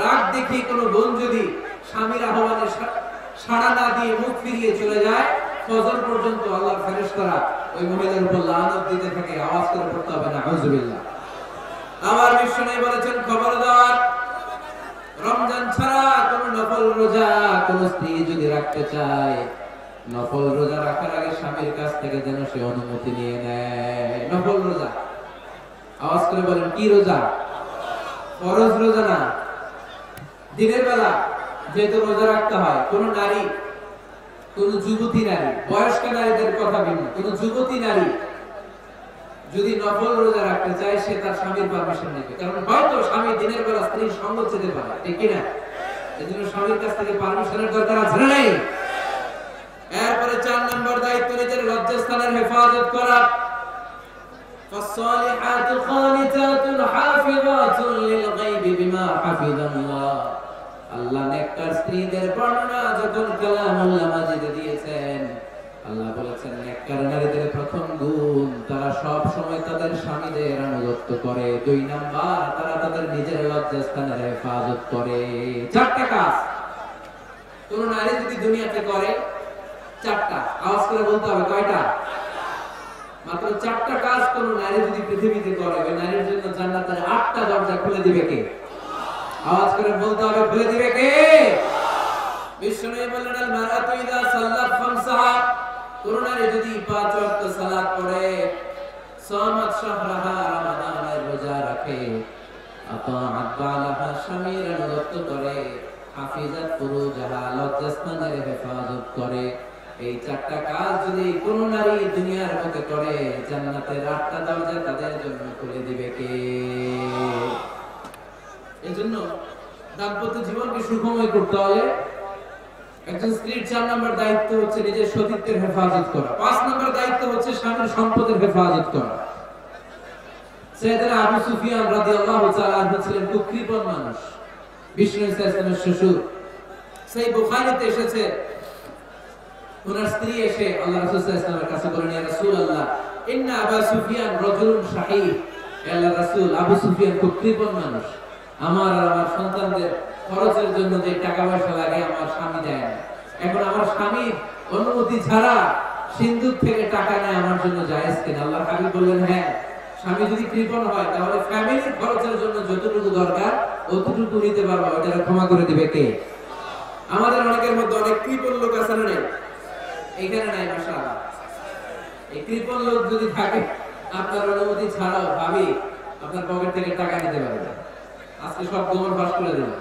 রাগ দেখিয়ে কোনো বোন যদি স্বামীর আহ্বানে সাড়া না দিয়ে মুখ ফিরিয়ে চলে যায় ফজর পর্যন্ত আল্লাহর ফেরেশতারা ওই মহিলার উপর লানত দিতে থাকে, আওয়াজ করে পড়তে হবে নাউযুবিল্লাহ। আমার বিশ্বনবী বলেছেন খবরদার, রমজান ছাড়া কোনো নফল রোজা কোনো স্ত্রী যদি রাখতে চায় নফল রোজা রাখার আগে স্বামীর কাছ থেকে যেন সে অনুমতি নিয়ে নেয়। নফল রোজা, আওয়াজ করে বলেন কি রোজা? ফরজ রোজা না। দিনের বেলা যেহেতু রোজা রাখতে হয়, কোন নারী, কোন যুবতী নারী, বয়স্ক নারীদের কথা ভিন্ন, কোন যুবতী নারী যদি নফল রোজা রাখতে চায় সে তার স্বামীর পারমিশন নেবে, কারণ হয়তো স্বামী দিনের বেলা স্ত্রীর সঙ্গ চেতে পারে, ঠিক কিনা? এই জন্য স্বামীর কাছ থেকে পারমিশনের দরকার আছে না নেই? এরপরে 4 নম্বর দায়িত্ব, নিজের লজ্জাস্থানের হেফাজত করা। فالصالحات قانتات حافظات للغيب بما حفظ الله। আল্লাহ নেককার স্ত্রীদের বর্ণনা যখন কালামুল্লাহ মাজিদে দিয়েছেন, আল্লাহ বলেছেন নেককার নারীদের প্রথম গুণ তারা সব সময় তাদের স্বামীদের আনুগত্য করে, 2 নম্বর তারা তাদের নিজের লজ্জাস্থানের হেফাজত করে। 4টা কাজ কোন নারী যদি দুনিয়াতে করে, 4টা, আওয়াজ করে বলতে হবে কয়টা? মাত্র 4টা কাজ কোন নারী যদি পৃথিবীতে করে ওই নারীর জন্য জান্নাতের 8টা দরজা খুলে দিবে কে? আওয়াজ করে বলতে হবে খুলে দিবে কে? বিশ্বনবী বললেন আল মারাতু ইযা সাল্লাত ফামসাহা, কোন নারী যদি 5 ওয়াক্ত সালাত পড়ে, সামাত শাহরাহা রমাদানের রোজা রাখে, আতাআত বালাহা শামির অনুগত করে, হাফিজাত ফুরুজাহা লজ্জাস্থানের হেফাজত করে, এই 4টা কাজ যদি কোন নারী দুনিয়ার মধ্যে করে জান্নাতের 8টা দরজা তাদের জন্য খুলে দিবে কে? এজন্য দাম্পত্য জীবনকে সুখময় করতে হলে একজন স্ত্রীর 4 নম্বর দায়িত্ব হচ্ছে নিজের সতীত্বের হেফাজত করা, 5 নম্বর দায়িত্ব হচ্ছে স্বামীর সম্পদের হেফাজত করা। সাইয়েদনা আবু সুফিয়ান রাদিয়াল্লাহু তাআলা আনহু ছিলেন কুকৃপণ মানুষ, বিষ্ণু ইসলামের শ্বশুর। সেই বুখারীতে এসেছে ওনার স্ত্রী এসে আল্লাহ রাসূল সাল্লাল্লাহু আলাইহি ওয়াসাল্লামের কাছে বলেন ইয়া রাসূলুল্লাহ ইন্না আবু সুফিয়ান রাজুলুন শাহীহ, ইয়া আল্লাহর রাসূল আবু সুফিয়ান কুকৃপণ মানুষ, আমার আর আমার সন্তানদের খরচের জন্য যে টাকা পয়সা লাগে আমার স্বামী দেয় না, এখন আমার স্বামীর অনুমতি ছাড়া সিন্দুক থেকে টাকা নেয় আমার জন্য জায়েজ কিনা? আল্লাহর হাবিব বললেন হ্যাঁ, স্বামী যদি কৃপণ হয় তাহলে ফ্যামিলির খরচের জন্য যতটুকু দরকার অতটুকু নিতে পারবো, ওটা ক্ষমা করে দিবে কে? আমাদের অনেকের মধ্যে অনেক কৃপণ লোক আছে না, এখানে নাই মাশাআল্লাহ। এই কৃপণ লোক যদি থাকে আপনার অনুমতি ছাড়াও ভাবি আপনার পকেট থেকে টাকা নিতে পারবে, আজকে সব গোবর ফাঁস করে দেবে।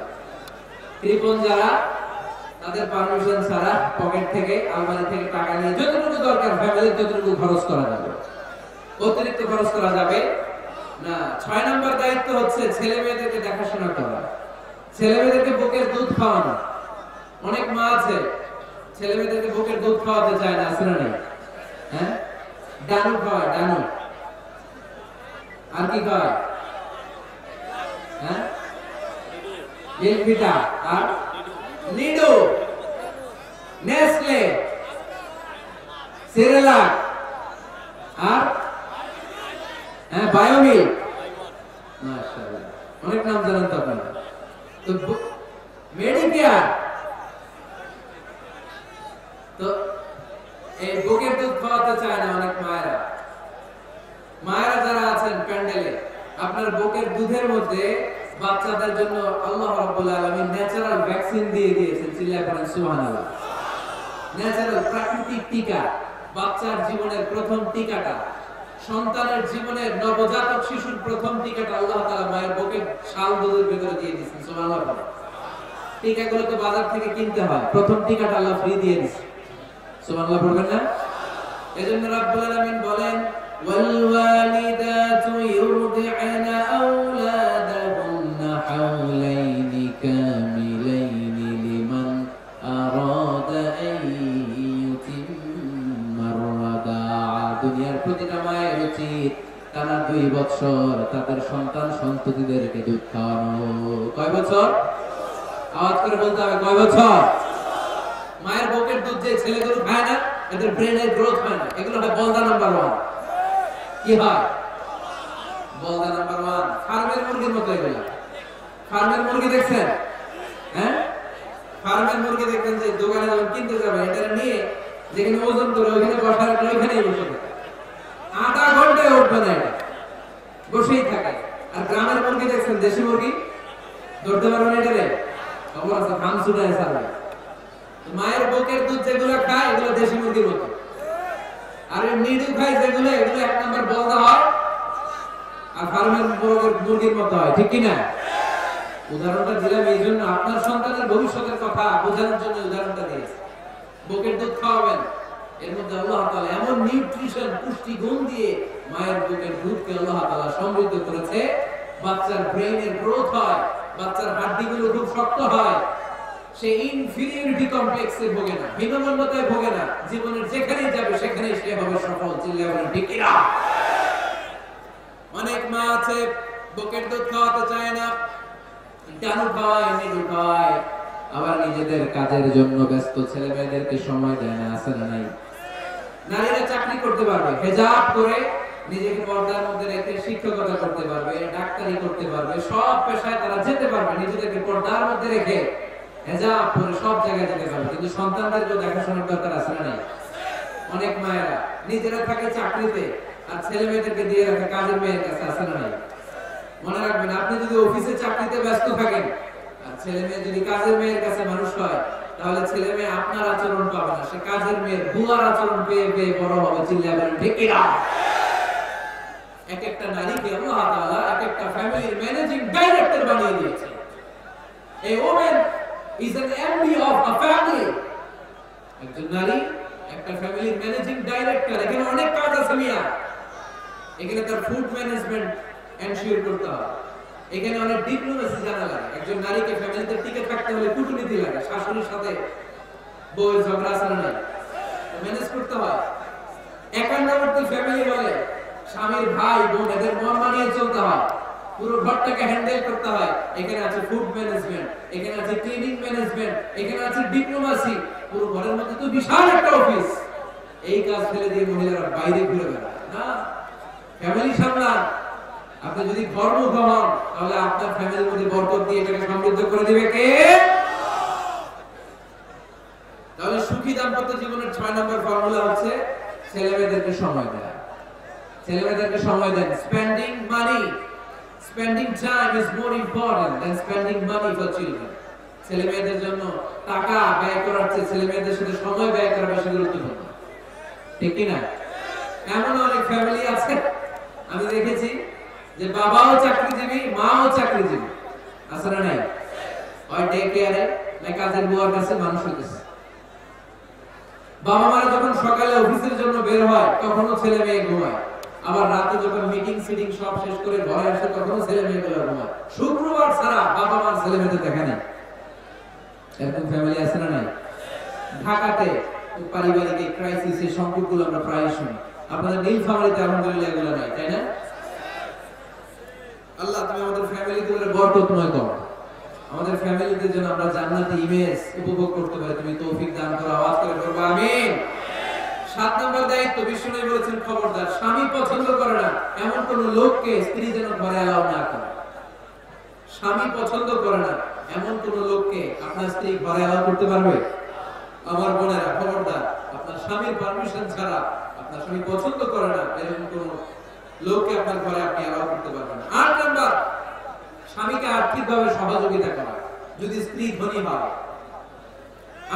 কৃপণ যারা তাদের পারমিশন ছাড়া পকেট থেকে আলমারি থেকে টাকা নিয়ে যতটুকু দরকার ফ্যামিলির ততটুকু খরচ করা যাবে, অতিরিক্ত খরচ করা যাবে না। 6 নম্বর দায়িত্ব হচ্ছে ছেলে মেয়েদেরকে দেখাশোনা করা, ছেলে মেয়েদেরকে বুকের দুধ খাওয়ানো। অনেক মা আছে ছেলে মেয়েদেরকে বুকের দুধ খাওয়াতে চায় না, আসলে নেই, হ্যাঁ ডানু খাওয়ায়, ডানু আর কি খাওয়ায়, হ্যাঁ অনেক নাম জানেন তো আপনারা, তো এই বুকের দুধ খাওয়াতে চায় না অনেক মায়েরা। মায়েরা যারা আছেন প্যান্ডেলে, আপনার বুকের দুধের মধ্যে বাচ্চাদের জন্য আল্লাহ রাব্বুল আলামিন ন্যাচারাল ভ্যাকসিন দিয়ে দিয়েছেন, চিল্লায়ে পড়েন সুবহানাল্লাহ। ন্যাচারাল প্রাকৃতিক টিকা, বাচ্চার জীবনের প্রথম টিকাটা, সন্তানের জীবনের নবজাতক শিশুর প্রথম টিকাটা আল্লাহ তাআলা মায়ের বুকে শাল দুধের ভিতরে দিয়ে দিয়েছেন, সুবহানাল্লাহ। টিকাগুলো তো বাজার থেকে কিনতে হয়, প্রথম টিকাটা আল্লাহ ফ্রি দিয়ে দিয়েছেন, সুবহানাল্লাহ বলবেন না? এজন্য রাব্বুল আলামিন বলেন ওয়াল ওয়ালিদাতু ইউরদি'না আওলাদাহুন্না হাওলাইনি কামিলাইনি লিমান প্রতি বৎসর তাদের সন্তান সন্ততিদেরকে দুধ খাওয়ানো। কয় বছর? আওয়াজ করে বলতে হবে, কয় বছর? মায়ের বুকের দুধ যে ছেলেগুলো খায় না, এদের ব্রেনের গ্রোথ হয় না, এগুলো হয় বলদা নাম্বার ওয়ান। কি হয়? বলদা নাম্বার ওয়ান। ফার্মের মুরগির মতো এগুলো। ফার্মের মুরগি দেখছেন? হ্যাঁ, ফার্মের মুরগি দেখবেন যে দোকানে যখন কিনতে যাবেন, এটা নিয়ে যেখানে ওজন করে ওখানে বসার ওইখানেই বসে থাকে, আধা ঘন্টায় উঠবে না, এটা বসেই থাকে। আর গ্রামের মুরগি দেখছেন, দেশি মুরগি ধরতে পারবে না, এটা খবর আছে, খাম ছুটায় সারবে। মায়ের বুকের দুধ যেগুলো খায় এগুলো দেশি মুরগির মতো, আর নিডু খায় যেগুলো, এগুলো এক নম্বর বলদা হয়, আর ফার্মের মুরগির মতো হয়। ঠিক কিনা? উদাহরণটা দিলাম এই জন্য, আপনার সন্তানের ভবিষ্যতের কথা বোঝানোর জন্য উদাহরণটা দিয়েছে। বুকের দুধ খাওয়াবেন, এর মধ্যে আল্লাহ তাআলা এমন নিউট্রিশন পুষ্টি গুণ দিয়ে মায়ের বুকের দুধকে আল্লাহ তাআলা সমৃদ্ধ করেছে। বাচ্চার ব্রেনের গ্রোথ হয়, বাচ্চার হাড়গুলো খুব শক্ত হয়, সে ইনফিরিয়রিটি কমপ্লেক্সে ভোগে না, হীনমন্যতায় ভোগে না, জীবনের যেখানেই যাবে সেখানেই সে হবে সফল। ঠিক কিনা? অনেক মা আছে বুকের দুধ খাওয়াতে চায় না, ডানু খাওয়ায়, নিডু খাওয়ায়, আবার নিজেদের কাজের জন্য ব্যস্ত ছেলে মেয়েদেরকে সময় দেয় না। আছে না নাই? নারীরা চাকরি করতে পারবে, হেজাব করে নিজেকে পর্দার মধ্যে রেখে শিক্ষকতা করতে পারবে, ডাক্তারি করতে পারবে, সব পেশায় তারা যেতে পারবে, নিজেদেরকে পর্দার মধ্যে রেখে হেজাব করে সব জায়গায় যেতে পারবে। কিন্তু সন্তানদের তো দেখাশোনার দরকার। আছে না নাই? অনেক মায়েরা নিজেরা থাকে চাকরিতে, আর ছেলে মেয়েদেরকে দিয়ে রাখে কাজের মেয়ের কাছে। আছে না নাই? মনে রাখবেন, আপনি যদি অফিসে চাকরিতে ব্যস্ত থাকেন আর ছেলে মেয়ে যদি কাজের মেয়ের কাছে মানুষ হয়, তাহলে ছেলে মেয়ে আপনার আচরণ পাবে না, সে কাজের মেয়ের বুয়ার আচরণ পেয়ে পেয়ে বড় হবে। চিল্লায় বলেন ঠিক কিনা? এক একটা নারীকে আল্লাহ তাআলা এক একটা ফ্যামিলির ম্যানেজিং ডাইরেক্টর বানিয়ে দিয়েছে। এই women is an MD of a family. একজন নারী একটা ফ্যামিলির ম্যানেজিং ডাইরেক্টর। এখানে অনেক কাজ আছে মিয়া, এখানে তার ফুড ম্যানেজমেন্ট এনশিওর করতে হবে, এখানে অনেক ডিপ্লোমেসি জানা লাগে। একজন নারীকে ফ্যামিলিতে টিকে থাকতে হলে কূটনীতি লাগে, শাশুড়ির সাথে বউর ঝগড়া নাই ম্যানেজ করতে হয়। একান্নবর্তী ফ্যামিলি বলে স্বামীর ভাই বোন, এদের মন মানিয়ে চলতে হয়, পুরো ঘরটাকে হ্যান্ডেল করতে হয়। এখানে আছে ফুড ম্যানেজমেন্ট, এখানে আছে ক্লিনিং ম্যানেজমেন্ট, এখানে আছে ডিপ্লোমেসি। পুরো ঘরের মধ্যে তো বিশাল একটা অফিস। এই কাজ ফেলে দিয়ে মহিলারা বাইরে ঘুরে বেড়ায় না, ফ্যামিলি সামলান। আপনি যদি কর্মমুখ হন, তাহলে আপনার ফ্যামিলির মধ্যে বরকত দিয়ে এটাকে সমৃদ্ধ করে দিবে কে? তাহলে সুখী দাম্পত্য জীবনের ৬ নম্বর ফর্মুলা হচ্ছে ছেলেমেয়েদেরকে সময় দেয়া। ছেলেমেয়েদেরকে সময় দেন। Spending money, spending time is more important than spending money for children. ছেলেমেয়েদের জন্য টাকা ব্যয় করার চেয়ে ছেলেমেয়েদের সাথে সময় ব্যয় করা বেশি গুরুত্বপূর্ণ। ঠিক কি না? এমন অনেক ফ্যামিলি আছে আমি দেখেছি যে বাবাও চাকরিজীবী, মাও চাকরিজীবী। আছে না নাই? ওই ডে কেয়ারে না কাজের বুয়ার কাছে মানুষ হইতেছে। বাবা মারা যখন সকালে অফিসের জন্য বের হয়, তখনও ছেলে মেয়ে ঘুমায়। আবার রাতে যখন মিটিং সিটিং সব শেষ করে ঘরে আসে, তখনও ছেলে মেয়ে ঘুমায়। শুক্রবার ছাড়া বাবা মার ছেলে মেয়েদের দেখা নেই। এরকম ফ্যামিলি আছে না নাই? ঢাকাতে পারিবারিক এই ক্রাইসিস, এই সংকটগুলো আমরা প্রায় শুনি। আপনাদের নীলফামারীতে আলহামদুলিল্লাহ এগুলো নাই, তাই না? আল্লাহ তুমি আমাদের ফ্যামিলিগুলোকে বরকতময় করো, আমাদের ফ্যামিলিদের জন্য আমরা জান্নাতি ইমেজ উপভোগ করতে পারি তুমি তৌফিক দান করো। আওয়াজ করে বলবো আমিন। ৭ নম্বর দায়িত্ব, বিশ্বনবী বলেছেন খবরদার স্বামী পছন্দ করে না এমন কোন লোককে স্ত্রী যেন ঘরে অ্যালাউ না করে। স্বামী পছন্দ করে না এমন কোন লোককে আপনার স্ত্রী ঘরে অ্যালাউ করতে পারবে? আমার বোনেরা খবরদার, আপনার স্বামীর পারমিশন ছাড়া, আপনার স্বামী পছন্দ করে না এরকম কোন লোককে আপনার ঘরে আপনি অ্যালাউ করতে পারবেন। ৮ নাম্বার, স্বামীকে আর্থিকভাবে সহযোগিতা করা যদি স্ত্রী ধনী হয়।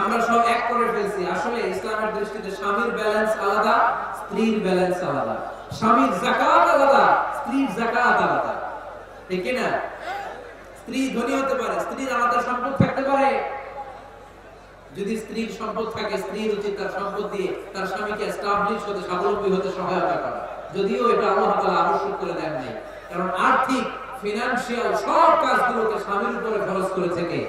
আমরা সব এক করে ফেলছি। আসলে ইসলামের দৃষ্টিতে স্বামীর ব্যালেন্স আলাদা, স্ত্রীর ব্যালেন্স আলাদা, স্বামীর যাকাত আলাদা, স্ত্রীর যাকাত আলাদা। ঠিক কি না? স্ত্রী ধনী হতে পারে, স্ত্রীর আলাদা সম্পদ থাকতে পারে। যদি স্ত্রীর সম্পদ থাকে, স্ত্রীর উচিত তার সম্পদ দিয়ে তার স্বামীকে এস্টাবলিশ হতে, স্বাবলম্বী হতে সহায়তা করা। যদিও এটা আল্লাহ তাআলা আবশ্যক করে দেন নাই, কারণ আর্থিক ফিনান্সিয়াল সব কাজগুলোকে স্বামীর উপরে খরচ করেছে কে?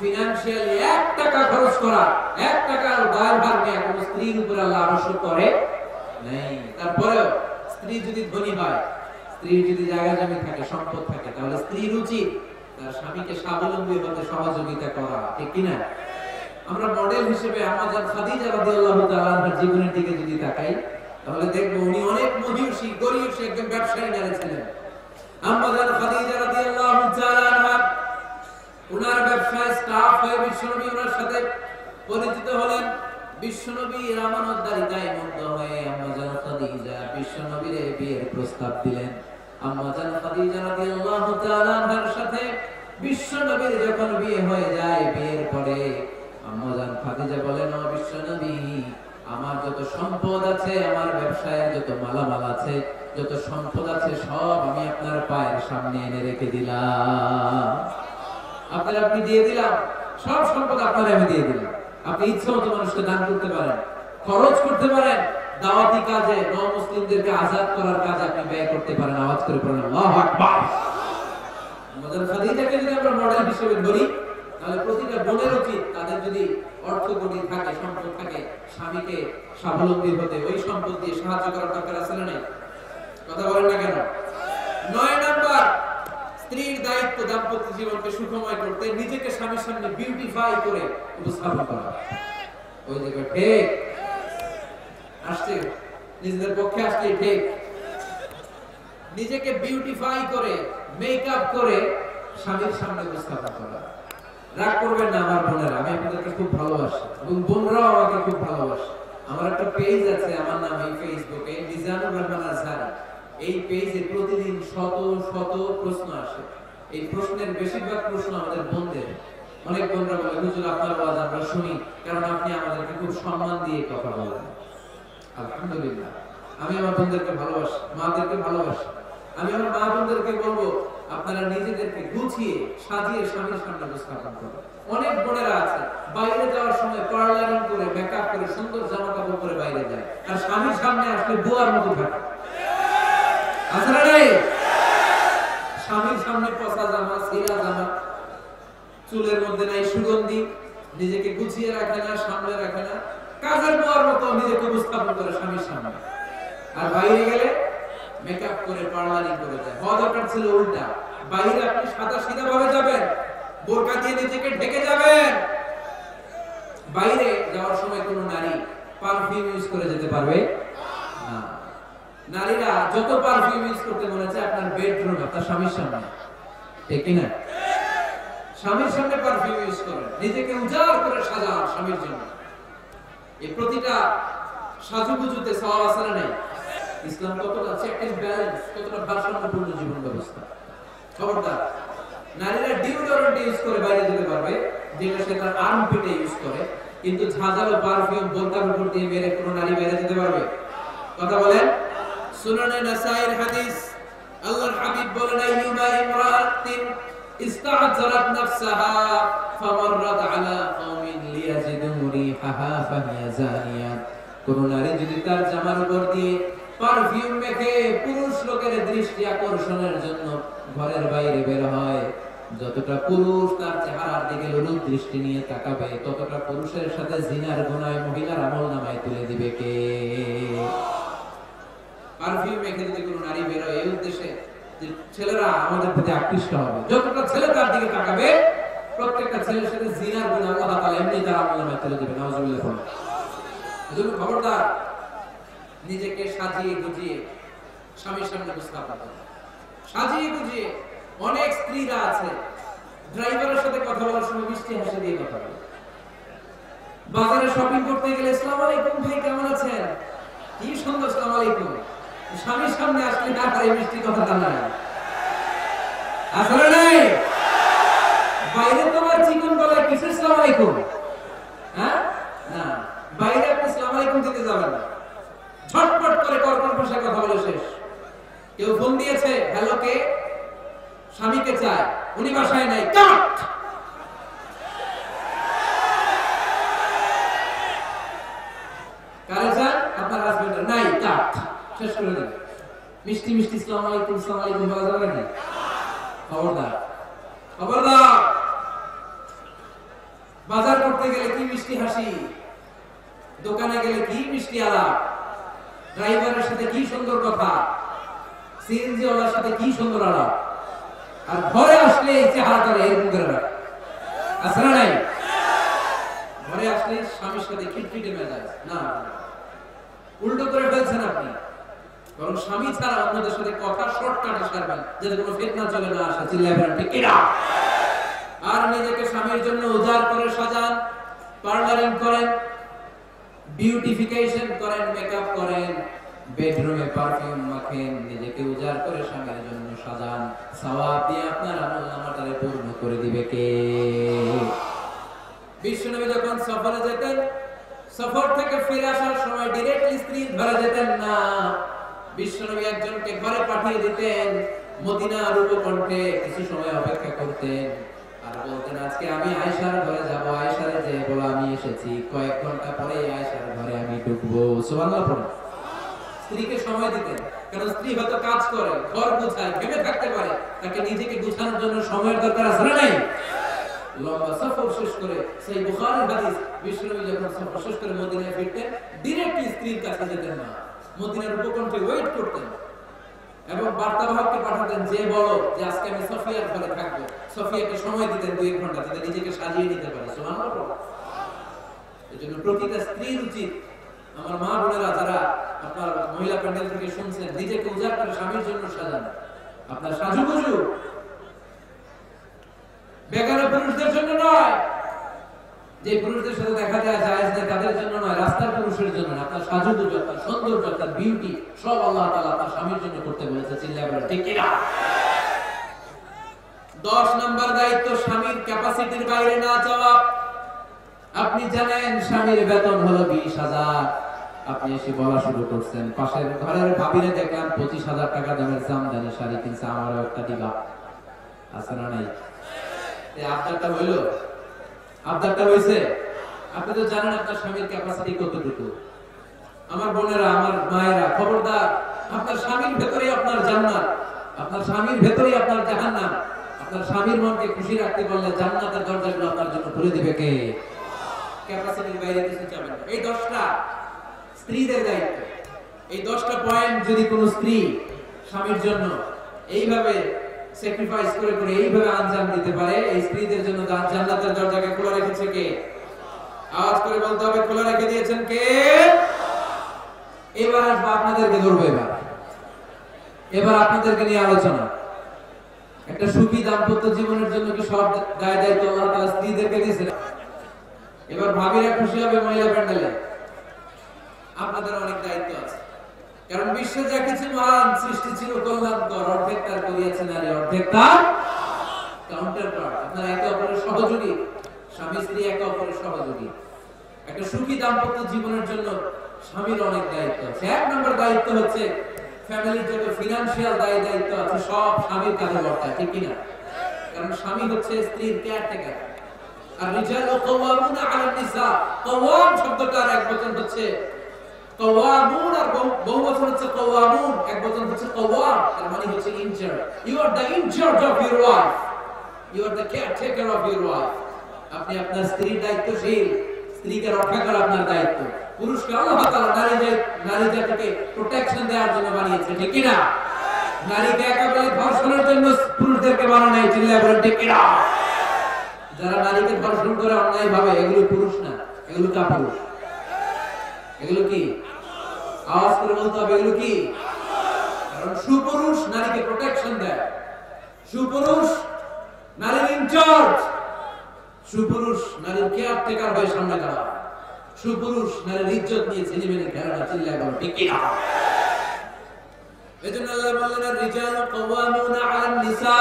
ফিনান্সিয়ালি ১ টাকা খরচ করা, ১ টাকার দায়ভার নিয়ে কোনো স্ত্রীর উপরে আল্লাহ আবশ্যক করে নাই। তারপরেও স্ত্রী যদি ধনী হয়, স্ত্রীর যদি জায়গা জমি থাকে, সম্পদ থাকে, তাহলে স্ত্রীর উচিত তার স্বামীকে স্বাবলম্বী হতে সহযোগিতা করা, ঠিক কিনা? আমরা মডেল হিসেবে আমাদের খাদিজা রাদিয়াল্লাহু তাআলা আনহার জীবনের দিকে যদি তাকাই তাহলে দেখব উনি অনেক মহিয়সী গরীয়সী একজন ব্যবসায়ী নারী ছিলেন। আমাদের খাদিজা রাদিয়াল্লাহু তাআলা আনহা উনার ব্যবসায় স্টাফ হয়ে বিশ্বনবী ওনার সাথে পরিচিত হলেন। বিশ্বনবী আমানতদারিতায় মুগ্ধ হয়ে আম্মাজান খাদিজা বিশ্বনবীর বিয়ের প্রস্তাব দিলেন। আম্মাজান খাদিজা রাদিয়াল্লাহু তাআলা আনহার সাথে বিশ্বনবীর যখন বিয়ে হয়ে যায়, বিয়ের পরে আম্মাজান খাদিজা বলেন, ও বিশ্বনবী, আমার যত সম্পদ আছে, আমার ব্যবসায়ের যত মালামাল আছে, যত সম্পদ আছে, সব আমি আপনার পায়ের সামনে এনে রেখে দিলাম। আপনার আপনি দিয়ে দিলাম, সব সম্পদ আপনার আমি দিয়ে দিলাম। আপনি ইচ্ছা মতো মানুষকে দান করতে পারেন, খরচ করতে পারেন, দাওয়াতি কাজে মুসলিমদেরকে আজাদ করার কাজে আপনি ব্যয় করতে পারেন। আওয়াজ করে বলেন আল্লাহু আকবার। আমাদের খাদিজাকে যদি আমরা মডেল হিসেবে ধরি তাহলে প্রতিটা বোনের উচিত তাদের যদি অর্থকড়ি থাকে, সম্পদ থাকে, স্বামীকে স্বাবলম্বী হতে ওই সম্পদ দিয়ে সাহায্য করার দরকার আছে না? কথা বলেন না কেন? ৯ নাম্বার, স্ত্রীর দায়িত্ব দাম্পত্য জীবনকে সুখময় করতে নিজেকে স্বামীর সামনে বিউটিফাই করে উপস্থাপন করা। ওই যে ঠিক আসছে, নিজেদের পক্ষে আসছে, ঠিক নিজেকে বিউটিফাই করে মেকআপ করে স্বামীর সামনে উপস্থাপন করা। রাগ করবেন না আমার বোনেরা, আমি আপনাদেরকে খুব ভালোবাসি এবং বোনরাও আমাকে খুব ভালোবাসে। আমার একটা পেজ আছে আমার নামে ফেসবুকে, মিজানুর রহমান আজহারি। এই পেজে প্রতিদিন শত শত প্রশ্ন আসে। এই প্রশ্নের বেশিরভাগ প্রশ্ন আমাদের বোনদের। অনেক বোনরা বলে, হুজুর আপনার আওয়াজ আমরা শুনি, কারণ আপনি আমাদেরকে খুব সম্মান দিয়ে কথা বলেন। আলহামদুলিল্লাহ, আমি আমার বোনদেরকে ভালোবাসি, মাদেরকে ভালোবাসি। আমি আমার মা বোনদেরকে বলবো, আপনারা নিজেদেরকে গুছিয়ে সাজিয়ে স্বামীর সামনে উপস্থাপন করবেন। অনেক বোনেরা আছে বাইরে যাওয়ার সময় পার্লারিং করে মেকআপ করে সুন্দর জামা কাপড় পরে বাইরে যায়, আর স্বামীর সামনে আসলে বুয়ার মতো থাকে। স্বামীর সামনে পচা জামা, ছেঁড়া জামা, চুলের মধ্যে নাই সুগন্ধি, নিজেকে গুছিয়ে রাখে না, সামনে রাখে না, কাজের বুয়ার মতো নিজেকে উপস্থাপন করে স্বামীর সামনে। আর বাইরে গেলে মেকআপ করে পার্লারিং করে যায়। হওয়ার ছিল উল্টা, বাইরে আপনি সাদা সিধা ভাবে যাবেন, বোরকা দিয়ে নিজেকে ঢেকে যাবেন। বাইরে যাওয়ার সময় কোনো নারী পারফিউম ইউজ করে যেতে পারবে না। নারীরা যত পারফিউম ইউজ করতে মনে চায় আপনার বেডরুমে, আপনার স্বামীর সামনে, ঠিক কিনা? স্বামীর সামনে পারফিউম ইউজ করেন, নিজেকে উজাড় করে সাজান স্বামীর জন্য। এই প্রতিটা সাজুগুজুতে সওয়াব আছে না? নেই। ইসলাম কতটা চেক এন্ড ব্যালেন্স, কতটা ভারসাম্যপূর্ণ জীবন ব্যবস্থা। খবরদার, নারীরা ডিওডোরেন্ট ইউজ করে বাইরে যেতে পারবে, যেটা সে তার আর্মপিটে ইউজ করে, কিন্তু ঝাঁঝালো পারফিউম বোতলের উপর দিয়ে মেরে কোনো নারী বাইরে যেতে পারবে? কথা বলেন। সুনানে নাসাইর হাদিস, আল্লাহর হাবিব বলেন, আইয়ুমা ইমরাতিন ইস্তা'জারাত নাফসাহা ফামাররাত আলা কওমিন লিয়াজিদু রিহাহা ফাহিয়া জানিয়া। কোন নারী যদি তার জামার উপর দিয়ে পারফিউম মেখে পুরুষ লোকের দৃষ্টি আকর্ষণের জন্য ঘরের বাইরে বের হয়, যতটা পুরুষ তার চেহারার দিকে লোলুপ দৃষ্টি নিয়ে তাকাবে, ততটা পুরুষের সাথে জিনার গুনায় মহিলার আমলনামায় তুলে দিবে কে? পারফিউম মেখে যদি কোনো নারী বের হয় এই উদ্দেশ্যে যে ছেলেরা আমাদের প্রতি আকৃষ্ট হবে, যতটা ছেলে তার দিকে তাকাবে, প্রত্যেকটা ছেলের সাথে জিনার গুনাহ আল্লাহ তাআলা এমনি তার আমলনামায় তুলে দিবে। নাউজুবিল্লাহ। এজন্য খবরদার, নিজেকে সাজিয়ে গুজিয়ে স্বামীর সামনে উপস্থাপন করতে। সাজিয়ে গুজিয়ে অনেক স্ত্রীরা আছে ড্রাইভারের সাথে কথা বলার সময় মিষ্টি হাসি দিয়ে কথা বলে। বাজারে শপিং করতে গেলে আসসালামু আলাইকুম, ভাই কেমন আছেন, কি সুন্দর আসসালামু আলাইকুম। স্বামীর সামনে আসলে না পারে মিষ্টি কথা বলা আসলে নাই। বাইরে তোমার চিকন বলা কিসের আসসালামু আলাইকুম? হ্যাঁ না, বাইরে আপনি আসসালামু আলাইকুম দিতে যাবেন না, ছটপট করে কর্কট ভাষায় কথা বলে শেষ। কেউ ফোন দিয়েছে, হ্যালো কে? স্বামীকে চায়, উনি বাসায় নাই, কাট। কারে চায়? আপনার হাজবেন্ড নাই, কাট, শেষ করে দেন। মিষ্টি মিষ্টি আসসালামু আলাইকুম আসসালামু আলাইকুম বলা যাবে না। খবরদার, খবরদার। বাজার করতে গেলে কি মিষ্টি হাসি, দোকানে গেলে কি মিষ্টি আলাপ, ড্রাইভারের সাথে কি সুন্দর কথা, সিএনজি ওলার সাথে কি সুন্দর আলাপ, আর ঘরে আসলে এই চেহারাটা এরকম করে না, আছে না নাই? ঘরে আসলে স্বামীর সাথে খিটখিটে মেজাজ না, উল্টো করে ফেলছেন আপনি। বরং স্বামী ছাড়া অন্যদের সাথে কথা শর্টকাটে সারবেন, যাতে কোনো ফিতনা চলে না আসে, চিল্লায় বলেন ঠিক কিনা? আর নিজেকে স্বামীর জন্য উজাড় করে সাজান, পার্লারিং করেন, বিউটিফিকেশন করেন, মেকআপ করেন, বেডরুমে পারফিউম মাখেন, নিজেকে উজাড় করে স্বামীর জন্য সাজান। সওয়াব দিয়ে আপনার আমলনামাটারে পূর্ণ করে দিবে কে? বিশ্বনবী যখন সফরে যেতেন, সফর থেকে ফিরে আসার সময় ডিরেক্টলি স্ত্রী ঘরে যেতেন না। বিশ্বনবী একজনকে ঘরে পাঠিয়ে দিতেন, মদিনার উপকণ্ঠে কিছু সময় অপেক্ষা করতেন, আর বলতেন আজকে আমি আয়েশার ঘরে যাব, আয়েশারে যে বলে আমি এসেছি, কয়েক ঘন্টা পরে আয়েশার ঘরে আমি ঢুকবো। সুবহানাল্লাহ। স্ত্রীকে সময় দিতেন, কারণ স্ত্রী হয়তো কাজ করে, ঘর গোছায়, ভেবে থাকতে পারে, তাকে নিজেকে গোছানোর জন্য সময়ের দরকার আছে না নাই? লম্বা সফর শেষ করে, সেই বুখারীর হাদিস, বিশ্বনবী যখন সফর শেষ করে মদিনায় ফিরতেন, ডিরেক্টলি স্ত্রীর কাছে যেতেন না, মদিনার উপকণ্ঠে ওয়েট করতেন এবং বার্তাবাহককে পাঠাতেন যে বলো যে আজকে আমি সফিয়ার ঘরে থাকবো। সফিয়াকে সময় দিতেন 2 ঘন্টা, যাতে নিজেকে সাজিয়ে নিতে পারে। সুবহানাল্লাহ। এজন্য প্রতিটা স্ত্রীর উচিত, আমার মা বোনেরা যারা আপনার মহিলা প্যান্ডেল থেকে শুনছেন, নিজেকে উজাড় করে স্বামীর জন্য সাজান। আপনার সাজুগুজু বেকারের পুরুষদের জন্য নয়, যে পুরুষদের সাথে দেখা যায় জায়েজ না, তাদের জন্য নয়, রাস্তার পুরুষের জন্য। আপনার সাজুগুজু, আপনার সৌন্দর্য, আপনার বিউটি সব আল্লাহ তাআলা আপনার স্বামীর জন্য করতে বলেছে। চিল্লায় বলেন ঠিক কিনা? 10 নম্বর দায়িত্ব, স্বামীর ক্যাপাসিটির বাইরে না যাওয়া। আপনি জানেন স্বামীর বেতন হলো 20,000, আপনি এসে বলা শুরু করছেন পাশের ঘরের ভাবিরে দেখলাম 25,000 টাকা দামের জামদানি শাড়ি কিনছে, আমারও একটা দিবা, আছে না নাই? এই আবদারটা হইলো, আবদারটা হইছে। আপনি তো জানেন আপনার স্বামীর ক্যাপাসিটি কতটুকু। আমার বোনেরা, আমার মায়েরা, খবরদার, আপনার স্বামীর ভেতরেই আপনার জান্নাত, আপনার স্বামীর ভেতরেই আপনার জাহান্নাম। আপনার স্বামীর মনকে খুশি রাখতে পারলে জান্নাতের দরজাগুলো আপনার জন্য খুলে দিবে কে? ক্যাপাসিটির বাইরে কিছু যাবে না। এই 10টা স্ত্রীদের দায়িত্ব, এই 10টা পয়েন্ট যদি কোনো স্ত্রী স্বামীর জন্য এইভাবে স্যাক্রিফাইস করে করে এইভাবে আঞ্জাম দিতে পারে, এই স্ত্রীদের জন্য জান্নাতের দরজাকে খোলা রেখেছে কে? আওয়াজ করে বলতে হবে, খোলা রেখে দিয়েছেন কে? এবার আসবো আপনাদেরকে ধরবো, এবার আপনাদেরকে নিয়ে আলোচনা। একটা সুখী দাম্পত্য জীবনের জন্য কি সব দায় দায়িত্ব আল্লাহ তাআলা স্ত্রীদেরকে দিয়েছেন? এবার ভাবিরা খুশি হবে মহিলা প্যান্ডেলে, আপনাদের অনেক দায়িত্ব আছে। কারণ বিশ্বে যা কিছু মহান সৃষ্টি ছিল কল্যাণকর, অর্ধেক তার করিয়াছেন নারী, অর্ধেক তার কাউন্টার পার্ট। আপনারা একে অপরের সহযোগী, স্বামী স্ত্রী একে অপরের সহযোগী। একটা সুখী দাম্পত্য জীবনের জন্য স্বামীর অনেক দায়িত্ব আছে। 1 নম্বর দায়িত্ব হচ্ছে ফ্যামিলির যত ফিনান্সিয়াল দায় দায়িত্ব আছে সব স্বামীর কাঁধে বর্তায়, ঠিক কিনা? কারণ স্বামী হচ্ছে স্ত্রীর কেয়ারটেকার। আর রিজাল কাওয়ামুনা আলা নিসা, কাওয়াম শব্দটার এক বচন হচ্ছে কাওয়ামুন, আর বহু বচন হচ্ছে কাওয়ামুন, এক বচন হচ্ছে কাওয়াম। তার মানে হচ্ছে in charge. You are the in charge of your wife, you are the caretaker of your wife. আপনি আপনার স্ত্রীর দায়িত্বশীল, স্ত্রীকে রক্ষা করা আপনার দায়িত্ব। পুরুষকে আল্লাহ তাআলা নারী জাতিকে প্রোটেকশন দেওয়ার জন্য বানিয়েছে, ঠিক কিনা? নারীকে একেবারে ধর্ষণের জন্য পুরুষদেরকে বানানো হয়েছে, ঠিক কিনা? যারা নারীকে ধর্ষণ করে অন্যায় ভাবে, এগুলো পুরুষ না, এগুলো কাপুরুষ। এগুলো কি? আওয়াজ করে বলতে হবে, এগুলো কি? কারণ সুপুরুষ নারীকে প্রোটেকশন দেয়, সুপুরুষ নারীর ইনচার্জ, সুপুরুষ নারীর কেয়ারটেকার হয়ে সামনে দাঁড়ায়, সুপুরুষ নারীর ইজ্জত নিয়ে ছেলেমেয়ের ঘেরাটা চিল্লায় বলো ঠিক কিনা? এজন্য আল্লাহ বললেন রিজাল কাওয়ামুনা আলান নিসা,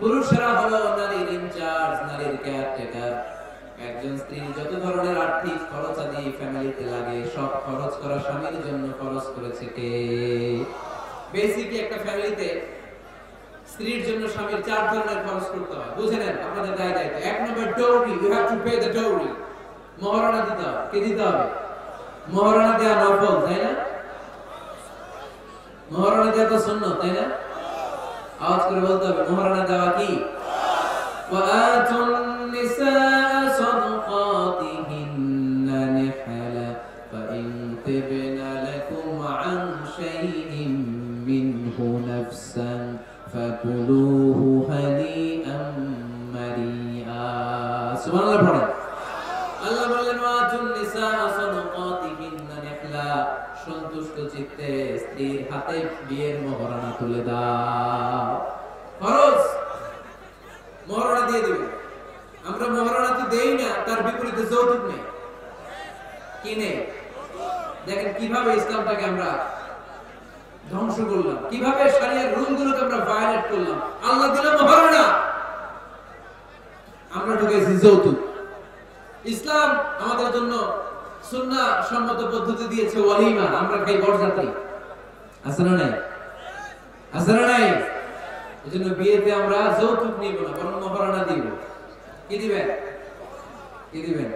পুরুষরা হলো নারীর ইনচার্জ, নারীর কেয়ারটেকার। একজন স্ত্রীর যত ধরনের আর্থিক খরচ আদি ফ্যামিলিতে লাগে, সব খরচ করা স্বামীর জন্য খরচ করেছে কে? বেসিকলি একটা ফ্যামিলিতে স্ত্রীর জন্য স্বামীর 4 ধরনের খরচ করতে হয়, বুঝে নেন আপনাদের দায় দায়িত্ব। 1 নম্বর dowry, you have to pay the dowry, মহারণা দিতে হবে। কে দিতে হবে? মহারণা দেওয়া নফল, তাই না? মহারণা দেওয়া তো সুন্নাত, তাই না? আওয়াজ করে বলতে হবে মহারণা দেওয়া কি? ওয়াতুন নিসা সাদাকাতিহিন্না নিহালা ফাইন তাবনা লাকুম আন শাইইন মিনহু فكلوه هنيئا مريئا. سبحان الله পড়েন। আল্লাহ বলেন ওয়াতুন নিসা সাদাকাতিহিন নিহলা, সন্তুষ্ট চিত্তে স্ত্রীর হাতে বিয়ের মোহরানা তুলে দাও। খরচ মোহরানা দিয়ে দিবেন। আমরা মোহরানা তো দেই না, তার বিপরীতে যৌতুক নেই। কি নেই? দেখেন কিভাবে ইসলামটাকে আমরা ধ্বংস করলাম, কিভাবে শরীয়তের রুলগুলোকে আমরা ভায়োলেট করলাম। আল্লাহ দিলে মোহরানা, আমরা ঢুকেছি যৌতুক। ইসলাম আমাদের জন্য সুন্নাহ সম্মত পদ্ধতি দিয়েছে ওয়ালিমা, আমরা খাই বরযাত্রী। আছে না নাই? আছে না নাই? এজন্য বিয়েতে আমরা যৌতুক নিব না, বরং মোহরানা দিব। কি দিবেন? কি দিবেন?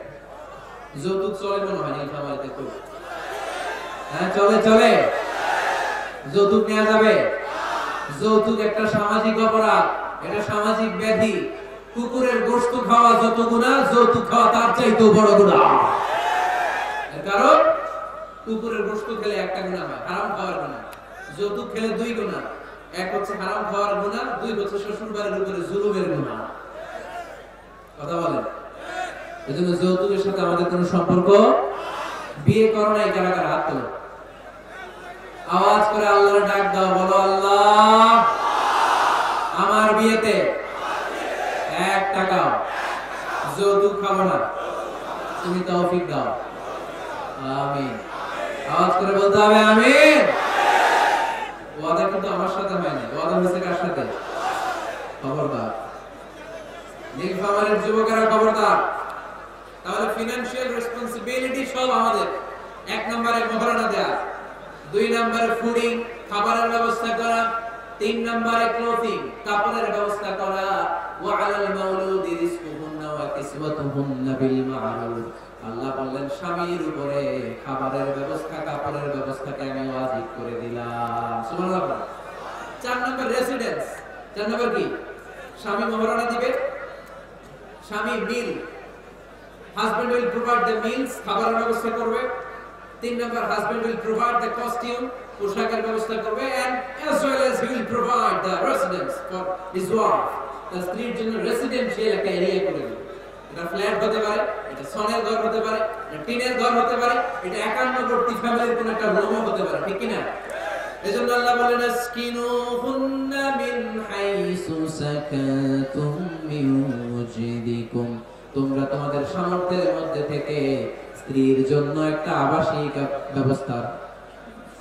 যৌতুক চলে মনে হয় না খামারিতে তো? হ্যাঁ চলে, চলে। যৌতুক নেওয়া যাবে? যৌতুক একটা সামাজিক অপরাধ, এটা সামাজিক ব্যাধি। কুকুরের গোশত খাওয়া যত গুনাহ, যৌতুক খাওয়া তার চাইতেও বড় গুনাহ। এর কারণ কুকুরের গোশত খেলে একটা গুনাহ হয়, হারাম খাওয়ার গুনাহ। যৌতুক খেলে দুই গুনাহ, এক হচ্ছে হারাম খাওয়ার গুনাহ, দুই হচ্ছে শ্বশুরবাড়ির উপরে জুলুমের গুনাহ। কথা বলেন? এজন্য যৌতুকের সাথে আমাদের কোনো সম্পর্ক। বিয়ে করো নাই কারা কারা? হাত তোলো, আওয়াজ করে আল্লাহর ডাক দাও, বলো আল্লাহ আমার বিয়েতে 1 টাকাও যৌতুক খাবো না, তুমি তৌফিক দাও, আমিন। আওয়াজ করে বলতে হবে আমিন। ওয়াদা কিন্তু আমার সাথে হয়নি, ওয়াদা হয়েছে কার সাথে? খবরদার নীলফামারীর যুবকেরা, খবরদার। তাহলে ফিনান্সিয়াল রেসপন্সিবিলিটি সব আমাদের। 1 নম্বরে মোহরানা দেয়া, 2 নম্বরে ফুডিং, খাবারের ব্যবস্থা করা, 3 নম্বরে ক্লোথিং, কাপড়ের ব্যবস্থা করা। ওয়া আলাল মাউলুদি রিজকুহুন্না ওয়া কিসওয়াতুহুন্না বিল মা'রুফ। আল্লাহ বললেন স্বামীর উপরে খাবারের ব্যবস্থা, কাপড়ের ব্যবস্থাকে আমি ওয়াজিব করে দিলাম। সুবহানাল্লাহ। 4 নম্বর রেসিডেন্স। 4 নম্বর কি? স্বামী মোহরানা দিবে, স্বামী বিল, husband will provide the meals, খাবারের ব্যবস্থা করবে। 3 নম্বর husband will provide the costume, পোশাকের ব্যবস্থা করবে। And as well as he will provide the residence for his wife. তার স্ত্রীর জন্য রেসিডেন্সিয়াল একটা এরিয়া করে দিবে। এটা ফ্ল্যাট হতে পারে, এটা সনের ঘর হতে পারে, এটা টিনের ঘর হতে পারে, এটা 51 বর্তী ফ্যামিলির কোনো একটা রুমও হতে পারে, ঠিক কিনা? এজন্য আল্লাহ বলেন আসকিনুহুন্না মিন হাইসু সাকাতুম মিন ওয়াজিদিকুম। তোমরা তোমাদের সামর্থ্যের মধ্যে থেকে স্ত্রীর জন্য একটা আবাসিক ব্যবস্থার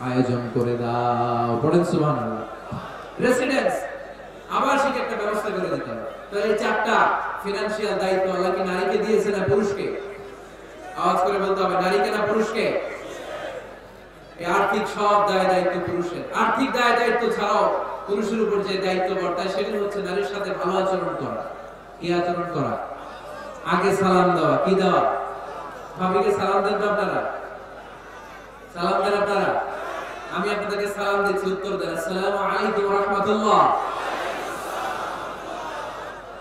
আয়োজন করে দাও। পড়েন সুবহানাল্লাহ। রেসিডেন্স, আবাসিক একটা ব্যবস্থা করে দিতে হবে। তাহলে 4টা ফিনান্সিয়াল দায়িত্ব আল্লাহ কি নারীকে দিয়েছে না পুরুষকে? আওয়াজ করে বলতে হবে নারীকে না পুরুষকে? এই আর্থিক সব দায় দায়িত্ব পুরুষের। আর্থিক দায় দায়িত্ব ছাড়াও পুরুষের উপর যে দায়িত্ব বর্তায় সেগুলো হচ্ছে নারীর সাথে ভালো আচরণ করা। কি আচরণ করা? আগে সালাম দেওয়া। কি দেওয়া? ভাবিকে সালাম দেন না আপনারা? সালাম দেন আপনারা? আমি আপনাদেরকে সালাম দিচ্ছি, উত্তর দেন আসসালামু আলাইকুম ওয়া রাহমাতুল্লাহ।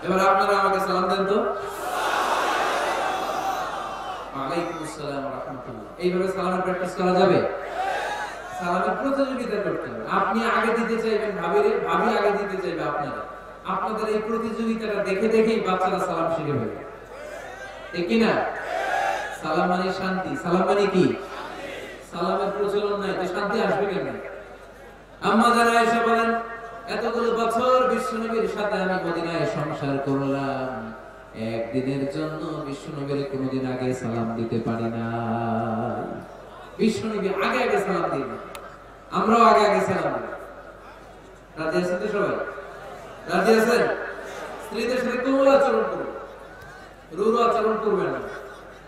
এবার আপনারা আমাকে সালাম দেন তো, ওয়ালাইকুম আসসালাম ওয়া রাহমাতুল্লাহ। এইভাবে সালামের প্র্যাকটিস করা যাবে। সালামের প্রতিযোগিতা করতে হবে। আপনি আগে দিতে চাইবেন ভাবিরে, ভাবি আগে দিতে চাইবে আপনারা। আপনাদের এই প্রতিযোগিতাটা দেখে দেখেই বাচ্চারা সালাম শিখে ফেলে, ঠিক কিনা? সালাম মানে শান্তি। সালাম মানে কি? সালামের প্রচলন নাই তো শান্তি আসবে কেন? আম্মা যারা এসে বলেন এতগুলো বছর বিশ্বনবীর সাথে আমি মদিনায় সংসার করলাম, একদিনের জন্য বিশ্বনবীর কোনোদিন আগে সালাম দিতে পারি না। বিশ্বনবী আগে আগে সালাম দিই না, আমরাও আগে আগে সালাম দিই। রাজি আছেন তো সবাই? রাজি আছেন? স্ত্রীদের সাথে কোমল আচরণ করবে, রুরু আচরণ করবে না।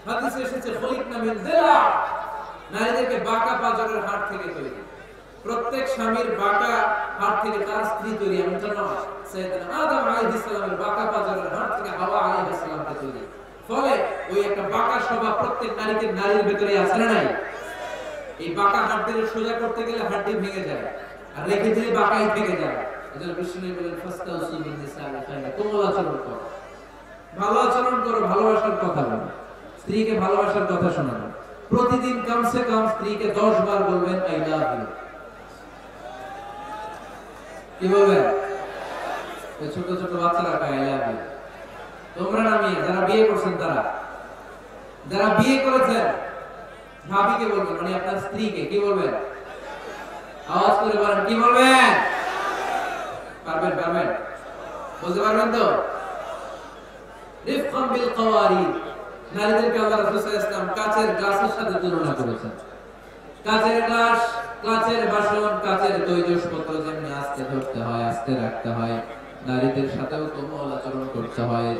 হাদিসে এসেছে খলিকনা মিন জিলা, নারীদেরকে বাঁকা পাজরের হাড় থেকে তৈরি। প্রত্যেক স্বামীর বাঁকা হাড় থেকে তার স্ত্রী তৈরি। আমি তো নয়, সাইয়েদনা আদম আলাইহিস সালামের বাঁকা পাজরের হাড় থেকে হাওয়া আলাইহিস সালামকে তৈরি। ফলে ওই একটা বাঁকা স্বভাব প্রত্যেক নারীর ভেতরে আছে না নাই? এই বাঁকা হাড়টি সোজা করতে গেলে হাড়টি ভেঙে যায়, আর রেখে দিলে বাঁকাই থেকে যায়। এজন্য বিষ্ণু বলেন ফাস্তাউসু বিন নিসা আলাইহিন্না, কোমল আচরণ করো, ভালো আচরণ করো, ভালোবাসার কথা বলো, স্ত্রীকে ভালোবাসার কথা শোনাবেন। প্রতিদিন কমসে কম স্ত্রীকে 10 বার বলবেন আই লাভ ইউ। ছোট ছোট বাচ্চারা তোমরা নামিয়ে যারা বিয়ে করছেন তারা যারা বিয়ে করেছেন ভাবিকে বলবেন মানে আপনার স্ত্রীকে কি বলবেন আওয়াজ করে বলেন কি বলবেন পারবেন পারবেন বুঝতে পারবেন তো রিফকাম বিল কাওয়ারিদ নারীদেরকে আল্লাহ রাসূল সাল্লাল্লাহু আলাইহি ওয়াসাল্লাম কাচের গ্লাসের সাথে তুলনা করেছেন কাচের গ্লাস কাচের বাসন কাচের তৈজসপত্র যেমন আস্তে ধরতে হয় আস্তে রাখতে হয় নারীদের সাথেও কোমল আচরণ করতে হয়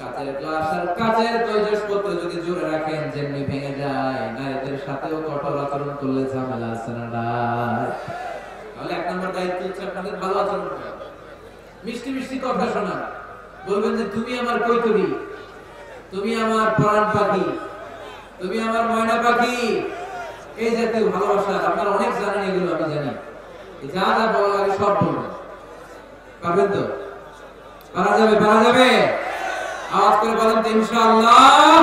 কাচের গ্লাস আর কাচের তৈজসপত্র যদি জোরে রাখেন যেমনি ভেঙে যায় নারীদের সাথেও কঠোর আচরণ করলে ঝামেলা আছে না তাহলে এক নম্বর দায়িত্ব হচ্ছে আপনাদের ভালো আচরণ করা মিষ্টি মিষ্টি কথা শোনা বলবেন যে তুমি আমার কৈতুরী তুমি আমার প্রাণ পাখি তুমি আমার ময়না পাখি এই জাতীয় ভালোবাসা আপনারা অনেক জানেন এগুলো আমি জানি যা যা বলা লাগে সব বলবেন পারবেন তো পারা যাবে আওয়াজ করে বলেন তো ইনশাআল্লাহ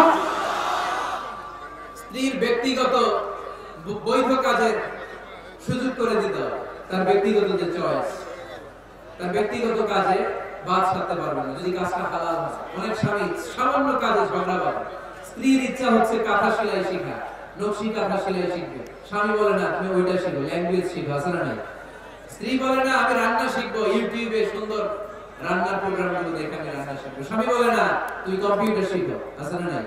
স্ত্রীর ব্যক্তিগত বৈধ কাজের সুযোগ করে দিতে হবে তার ব্যক্তিগত যে চয়েস তার ব্যক্তিগত কাজে বাদ সাধতে পারবে না যদি কাজটা হালাল হয় অনেক স্বামী সামান্য কাজে ঝগড়া করে স্ত্রীর ইচ্ছা হচ্ছে কাঁথা সেলাই শেখা নকশি কাঁথা সেলাই শিখবে স্বামী বলে না তুমি ওইটা শিখো ল্যাঙ্গুয়েজ শিখো আছে না নাই স্ত্রী বলে না আমি রান্না শিখবো ইউটিউবে সুন্দর রান্নার প্রোগ্রামগুলো দেখে আমি রান্না শিখবো স্বামী বলে না তুমি কম্পিউটার শিখো আছে না নাই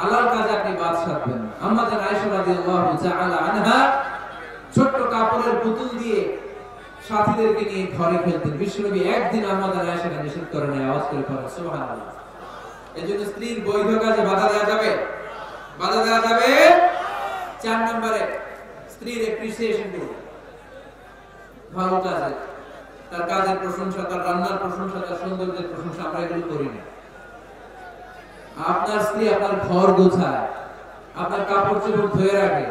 হালাল কাজে আপনি বাদ সাধবেন না আম্মা জান আয়েশা রাদিয়াল্লাহু তাআলা আনহা ছোট্ট কাপড়ের পুতুল দিয়ে সাথীদেরকে নিয়ে ঘরে খেলতেন বিশ্বনবী একদিন আম্মা জান আয়েশাকে নিষেধ করেন আওয়াজ করে পড়েন সুবহানাল্লাহ এজন্য স্ত্রীর বৈধ কাজে বাধা দেওয়া যাবে বাধা দেওয়া যাবে 4 নম্বরে স্ত্রীর অ্যাপ্রিসিয়েশন করুন ভালো কাজে তার কাজের প্রশংসা তার রান্নার প্রশংসা তার সৌন্দর্যের প্রশংসা আমরা এগুলো করি না আপনার স্ত্রী আপনার ঘর গোছায় আপনার কাপড় চোপড় ধুয়ে রাখে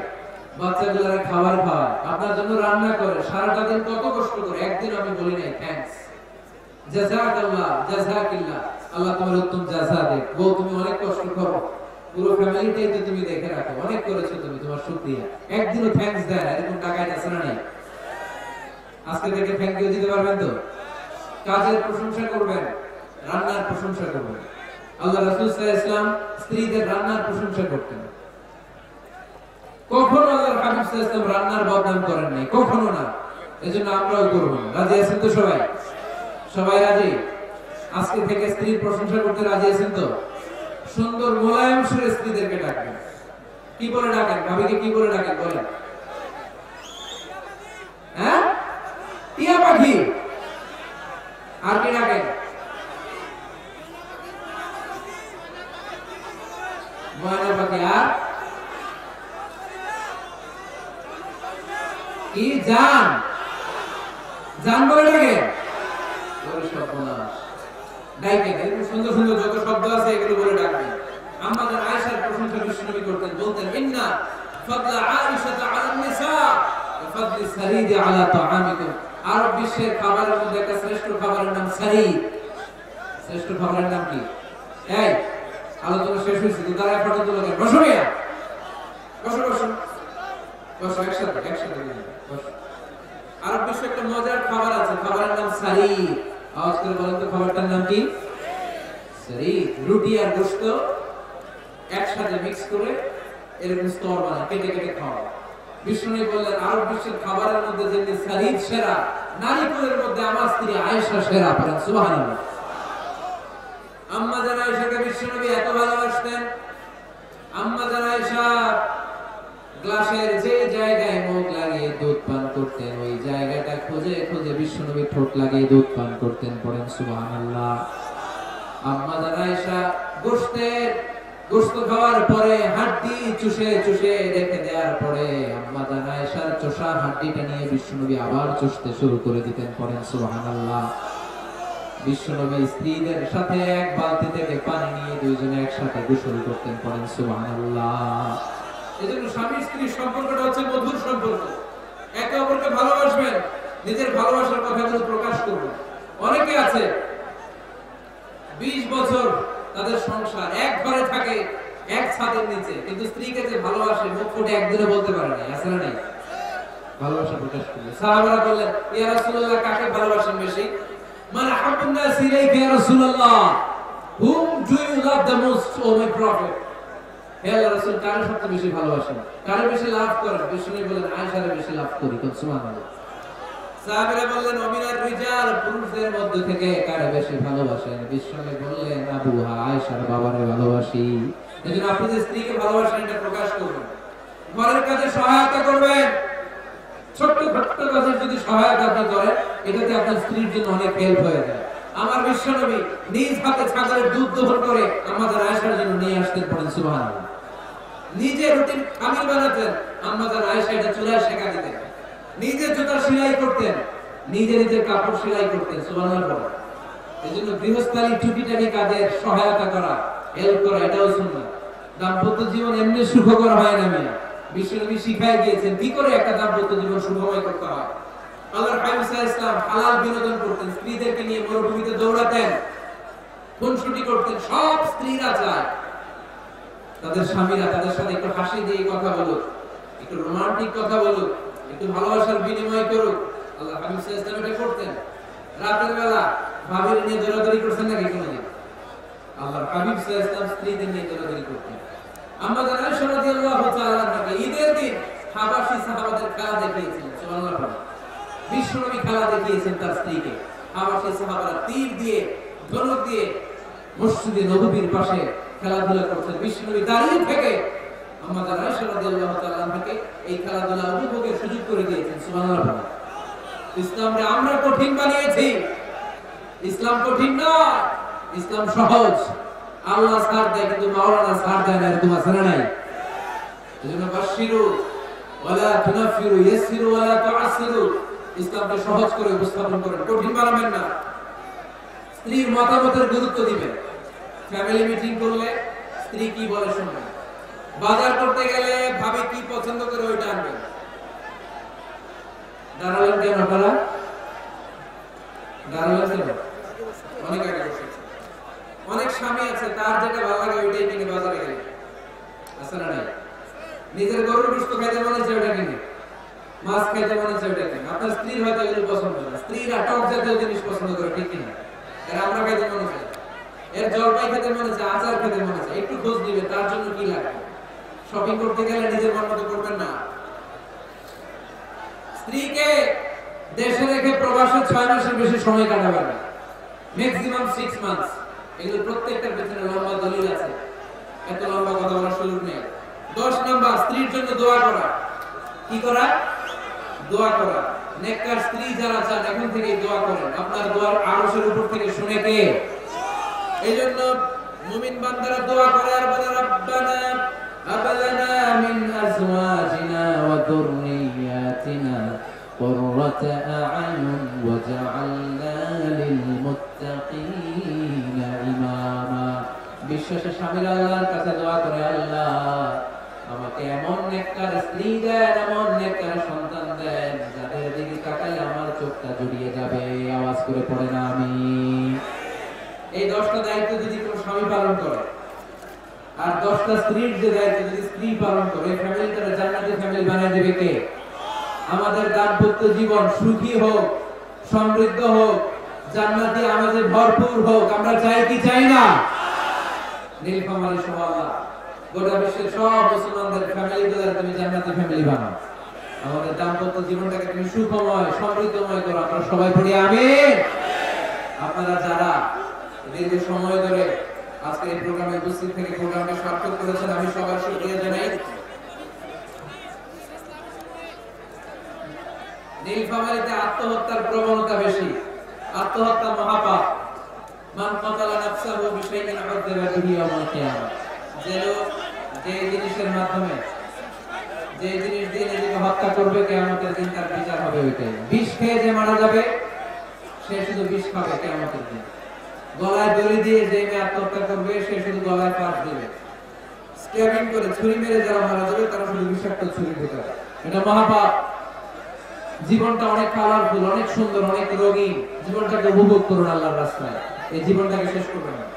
বাচ্চাগুলোর খাবার খাওয়ায় আপনার জন্য রান্না করে সারাটা দিন কত কষ্ট করে একদিন আমি বলি নাই থ্যাঙ্কস জাযাকাল্লাহ জাযাকিল্লাহ আল্লাহ তোমার উত্তম জাযা দেখ বউ তুমি অনেক কষ্ট করো পুরো ফ্যামিলিটাই তো তুমি দেখে রাখো অনেক করেছো তুমি তোমার শুকরিয়া একদিনও থ্যাঙ্কস দেয় এরকম টাকায় আছে না নাই আজকে থেকে থ্যাঙ্ক ইউ দিতে পারবেন তো কাজের প্রশংসা করবেন রান্নার প্রশংসা করবেন আল্লাহ রাসূল সাল্লাল্লাহু আলাইহি ওয়াসাল্লাম স্ত্রীদের রান্নার প্রশংসা করতেন কখনো আল্লাহর হাবিব সাল্লাল্লাহু আলাইহি ওয়াসাল্লাম রান্নার বদনাম করেন নাই কখনো না এজন্য আমরাও করব না রাজি আছেন তো সবাই সবাই রাজি আজকে থেকে স্ত্রীর প্রশংসা করতে রাজি আছেন তো সুন্দর মোলায়েম সুরে স্ত্রীদেরকে ডাকবেন কি বলে ডাকেন ভাবিকে কি বলে ডাকেন বলেন হ্যাঁ টিয়া পাখি আর কি ডাকেন ময়না পাখি আর কি জান জান বলে ডাকে সুন্দর সুন্দর যত শব্দ আছে এগুলো বলে ডাকবেন আম্মা জান আয়েশার প্রশংসা বিশ্বনবী করতেন বলতেন ইন্না ফাদলা আয়েশা আলা নিসা ওয়া ফাদলি সারিদ আলা তাআমিকুম আরব বিশ্বের খাবারের মধ্যে একটা শ্রেষ্ঠ খাবারের নাম সারিদ শ্রেষ্ঠ খাবারের নাম কি এই আলোচনা শেষ হয়েছে দুদারা ফটো তুলে দেন বসো মিয়া বসো বসো বসো একসাথে বসো আরব বিশ্বে একটা মজার খাবার আছে খাবারের নাম সারিদ আওয়াজ করে বলেন তো খাবারটার নাম কি সারিদ রুটি আর গোশত একসাথে মিক্স করে এরকম স্তর বানায় কেটে কেটে খাওয়া বিষ্ণুই বললেন আরব বিশ্বের খাবারের মধ্যে যেমনি সারিদ সেরা নারীকুলের মধ্যে আমার স্ত্রী আয়েশা সেরা পড়েন সুবহানাল্লাহ আম্মা জান আয়েশাকে বিশ্বনবী এত ভালোবাসতেন আম্মা জান আয়েশা গ্লাসের যে জায়গায় মুখ লাগিয়ে দুধ পান করতেন ওই জায়গাটা খুঁজে খুঁজে বিশ্বনবী ঠোঁট লাগিয়ে দুধ পান করতেন পড়েন সুবহানাল্লাহ আম্মা জান আয়েশা গোশত খাওয়ার পরে হাড্ডি চুষে চুষে রেখে দেওয়ার পরে আম্মা জান আয়েশার চোষা হাড্ডিটা নিয়ে বিশ্বনবী আবার চুষতে শুরু করে দিতেন পড়েন সুবহানাল্লাহ বিশ্বনবী স্ত্রীদের সাথে এক বালতি থেকে পানি নিয়ে দুইজনে একসাথে গোসল করতেন পড়েন সুবহানাল্লাহ এজন্য স্বামী স্ত্রীর সম্পর্কটা হচ্ছে মধুর সম্পর্ক একে অপরকে ভালোবাসবেন নিজের ভালোবাসার কথাগুলো প্রকাশ করবেন অনেকে আছে 20 বছর তাদের সংসার এক ঘরে থাকে এক ছাদের নিচে কিন্তু স্ত্রীকে যে ভালোবাসে মুখ ফুটে একদিনে বলতে পারে না আছে না নাই ভালোবাসা প্রকাশ করলেন। সাহাবারা বললেন, ইয়া রাসূলুল্লাহ কাকে ভালোবাসেন বেশি? মান আহাব্বুন নাস ইলাইকা ইয়া রাসূলুল্লাহ, whom do you love the most, O my prophet? হে আল্লাহর রাসূল কাকে সবচেয়ে বেশি ভালোবাসেন, কাকে বেশি লাভ করেন? বিষ্ণু বলেন, আয়েশাকে বেশি লাভ করি। কত সুবহানাল্লাহ। সাহাবারা বললেন, ওমিনার রিজাল, পুরুষদের মধ্যে থেকে কাকে বেশি ভালোবাসেন? বিষ্ণু বললেন, আবুহা, আয়েশার বাবাকে ভালোবাসি। এজন্য আপনি যে স্ত্রীকে ভালোবাসেন এটা প্রকাশ করুন, ঘরের কাজে সহায়তা করবেন, ছোট্ট ছোট্ট কাজের যদি সহায়তা আপনি করেন এটাতে আপনার স্ত্রীর জন্য অনেক হেল্প হয়ে যায়। আমার বিশ্বনবী নিজ হাতে ছাগলের দুধ দোহন করে আমাদের আয়েশার জন্য নিয়ে আসতেন, পড়েন সুবহানাল্লাহ। নিজে রুটিন খামিল বানাতেন, আমাদের আয়েশা এটা চুলায় সেঁকা দিতেন, নিজে জুতা সেলাই করতেন, নিজে নিজে কাপড় সেলাই করতেন, সুবহানাল্লাহ। এই জন্য গৃহস্থালী টুকিটাকি কাজের সহায়তা করা, হেল্প করা এটাও সুন্নাহ। দাম্পত্য জীবন এমনি সুখকর হয় না মেয়ে, বিশ্বনবী শিখাই দিয়েছেন কি করে একটা দাম্পত্য জীবন সুখময় করতে হয়। আল্লাহর হাবিব সাল্লাল্লাহু হালাল বিনোদন করতেন, স্ত্রীদেরকে নিয়ে মরুভূমিতে দৌড়াতেন, খুনসুটি করতেন। সব স্ত্রীরা চায় তাদের স্বামীরা তাদের সাথে একটু হাসি দিয়ে কথা বলুক, একটু রোমান্টিক কথা বলুক, একটু ভালোবাসার বিনিময় করুক। আল্লাহর হাবিব সাল্লাল্লাহু আলাইহি ওয়াসাল্লাম করতেন। রাতের বেলা ভাবির নিয়ে দৌড়াদৌড়ি করতেন নাকি কোনোদিন? আল্লাহর হাবিব সাল্লাল্লাহু আলাইহি ওয়াসাল্লাম স্ত্রীদের নিয়ে দৌড়াদৌড়ি করতেন। আমাদের আয়েশা রাদিয়াল্লাহু তাআলা আনহা ঈদের দিন হাবাশী সাহাবাদের খেলা দেখিয়েছিলেন, সুবহানাল্লাহ। বিশ্বনবী খেলা দেখিয়েছেন তার স্ত্রীকে। হাবাশী সাহাবারা তীর দিয়ে ধনুক দিয়ে মসজিদে নববীর পাশে খেলাধুলা করতেন, বিশ্বনবী দাঁড়িয়ে থেকে আমাদের আয়েশা রাদিয়াল্লাহু তাআলা আনহাকে এই খেলাধুলা উপভোগের সুযোগ করে দিয়েছেন, সুবহানাল্লাহ। ইসলামকে আমরা কঠিন বানিয়েছি, ইসলাম কঠিন না, ইসলাম সহজ। আল্লাহ সার দেয় কিন্তু মাওলানা সার দেয় না, এরকম আসলে নাই। এজন্য বাশিরু ওয়ালা তুনাফিরু ইয়াসিরু ওয়ালা তুআসিরু, ইসলামকে সহজ করে উপস্থাপন করেন, কঠিন বানাবেন না। স্ত্রীর মতামতের গুরুত্ব দিবেন। ফ্যামিলি মিটিং করলে স্ত্রী কি বলে শুনবেন, বাজার করতে গেলে ভাবে কি পছন্দ করে ওইটা আনবেন। দাঁড়ালেন কেন আপনারা? দাঁড়ালেন কেন? অনেক আগে বসেছে। অনেক স্বামী আছে তার যেটা ভালো লাগে ওইটাই কিনে বাজারে গেলে, আছে না নাই? নিজের গরুর গোশত খাইতে মনে চায় ওটা কিনে, মাছ খাইতে মনে চায় ওটা কিনে। আপনার স্ত্রীর হয়তো এগুলো পছন্দ না, স্ত্রীরা টক জাতীয় জিনিস পছন্দ করে, ঠিক কিনা? এর আমরা খাইতে মনে চায়, এর জলপাই খেতে মনে চায়, আচার খেতে মনে চায়। একটু খোঁজ দিবে তার জন্য কি লাগে। শপিং করতে গেলে নিজের মন মতো করবেন না। স্ত্রীকে দেশে রেখে প্রবাসে 6 মাসের বেশি সময় কাটাবেন না, ম্যাক্সিমাম 6 মান্থস। এগুলো প্রত্যেকটার পেছনে লম্বা দলিল আছে, এত লম্বা কথা বলার সুযোগ নেই। 10 নাম্বার, স্ত্রীর জন্য দোয়া করা। কি করা? দোয়া করা। নেককার স্ত্রী যারা চান এখন থেকে দোয়া করেন, আপনার দোয়ার আরশের উপর থেকে শুনে কে। এইজন্য মুমিন বান্দারা দোয়া করে আর বলে, রব্বানা হাব লানা মিন আজওয়াজিনা ওয়া যুররিয়াতিনা কুররাতা আ'ইউন ওয়া জা'আলনা লিল মুত্তাকিন ইমামা। বিশ্বাসের স্বামীরা আল্লাহর কাছে দোয়া করে, আল্লাহ আমাকে এমন নেককার স্ত্রী দেন, এমন নেককার সন্তান দেন যাদের দিকে তাকালে আমার চোখটা জুড়িয়ে যাবে। আওয়াজ করে পড়ে না আমিন। এই 10টা দায়িত্ব যদি কোনো স্বামী পালন করে আর 10টা স্ত্রীর যে দায়িত্ব যদি স্ত্রী পালন করে, ফ্যামিলিটা জান্নাতি ফ্যামিলি বানিয়ে দেবে কে? আমাদের দাম্পত্য জীবন সুখী হোক, সমৃদ্ধ হোক, জান্নাতি আমাদের ভরপুর হোক, আমরা চাই কি চাই না? নীলফামারী সমাজা গোটা বিশ্বের সব মুসলমানদের ফ্যামিলিগুলো তুমি জান্নাতি ফ্যামিলি বানাও, আমাদের দাম্পত্য জীবনটাকে তুমি সুখময় সমৃদ্ধময় করো। আমরা সবাই পড়ি আমিন। আপনারা যারা দীর্ঘ সময় ধরে আজকের এই প্রোগ্রামে উপস্থিত থেকে প্রোগ্রামটা সার্থক করেছেন, আমি সবার শুকরিয়া জানাই। নীলফামারীতে আত্মহত্যার প্রবণতা বেশি, আত্মহত্যা মহাপাপ। মান কাতালা নাফসাহু বিশাইইন আযযাবা বিহি ইয়াওমাল কিয়ামা, যে জিনিসের মাধ্যমে, যে জিনিস দিয়ে নিজেকে হত্যা করবে কিয়ামতের দিন তার বিচার হবে ওইটাই। বিষ খেয়ে যে মারা যাবে সে শুধু বিষ খাবে কিয়ামতের দিন। গলায় দড়ি দিয়ে যে মেয়ে আত্মহত্যা করবে সে শুধু গলায় ফাঁস দেবে। স্ট্যাবিং করে ছুরি মেরে যারা মারা যাবে তারা শুধু বিষাক্ত ছুরি ঢোকাবে, এটা মহাপাপ। জীবনটা অনেক কালারফুল, অনেক সুন্দর, অনেক রঙিন, জীবনটাকে উপভোগ করুন আল্লাহর রাস্তায়, এই জীবনটাকে শেষ করবেন না।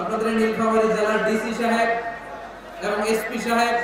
আপনাদের নীলফামারী জেলার ডিসি সাহেব এবং এসপি সাহেব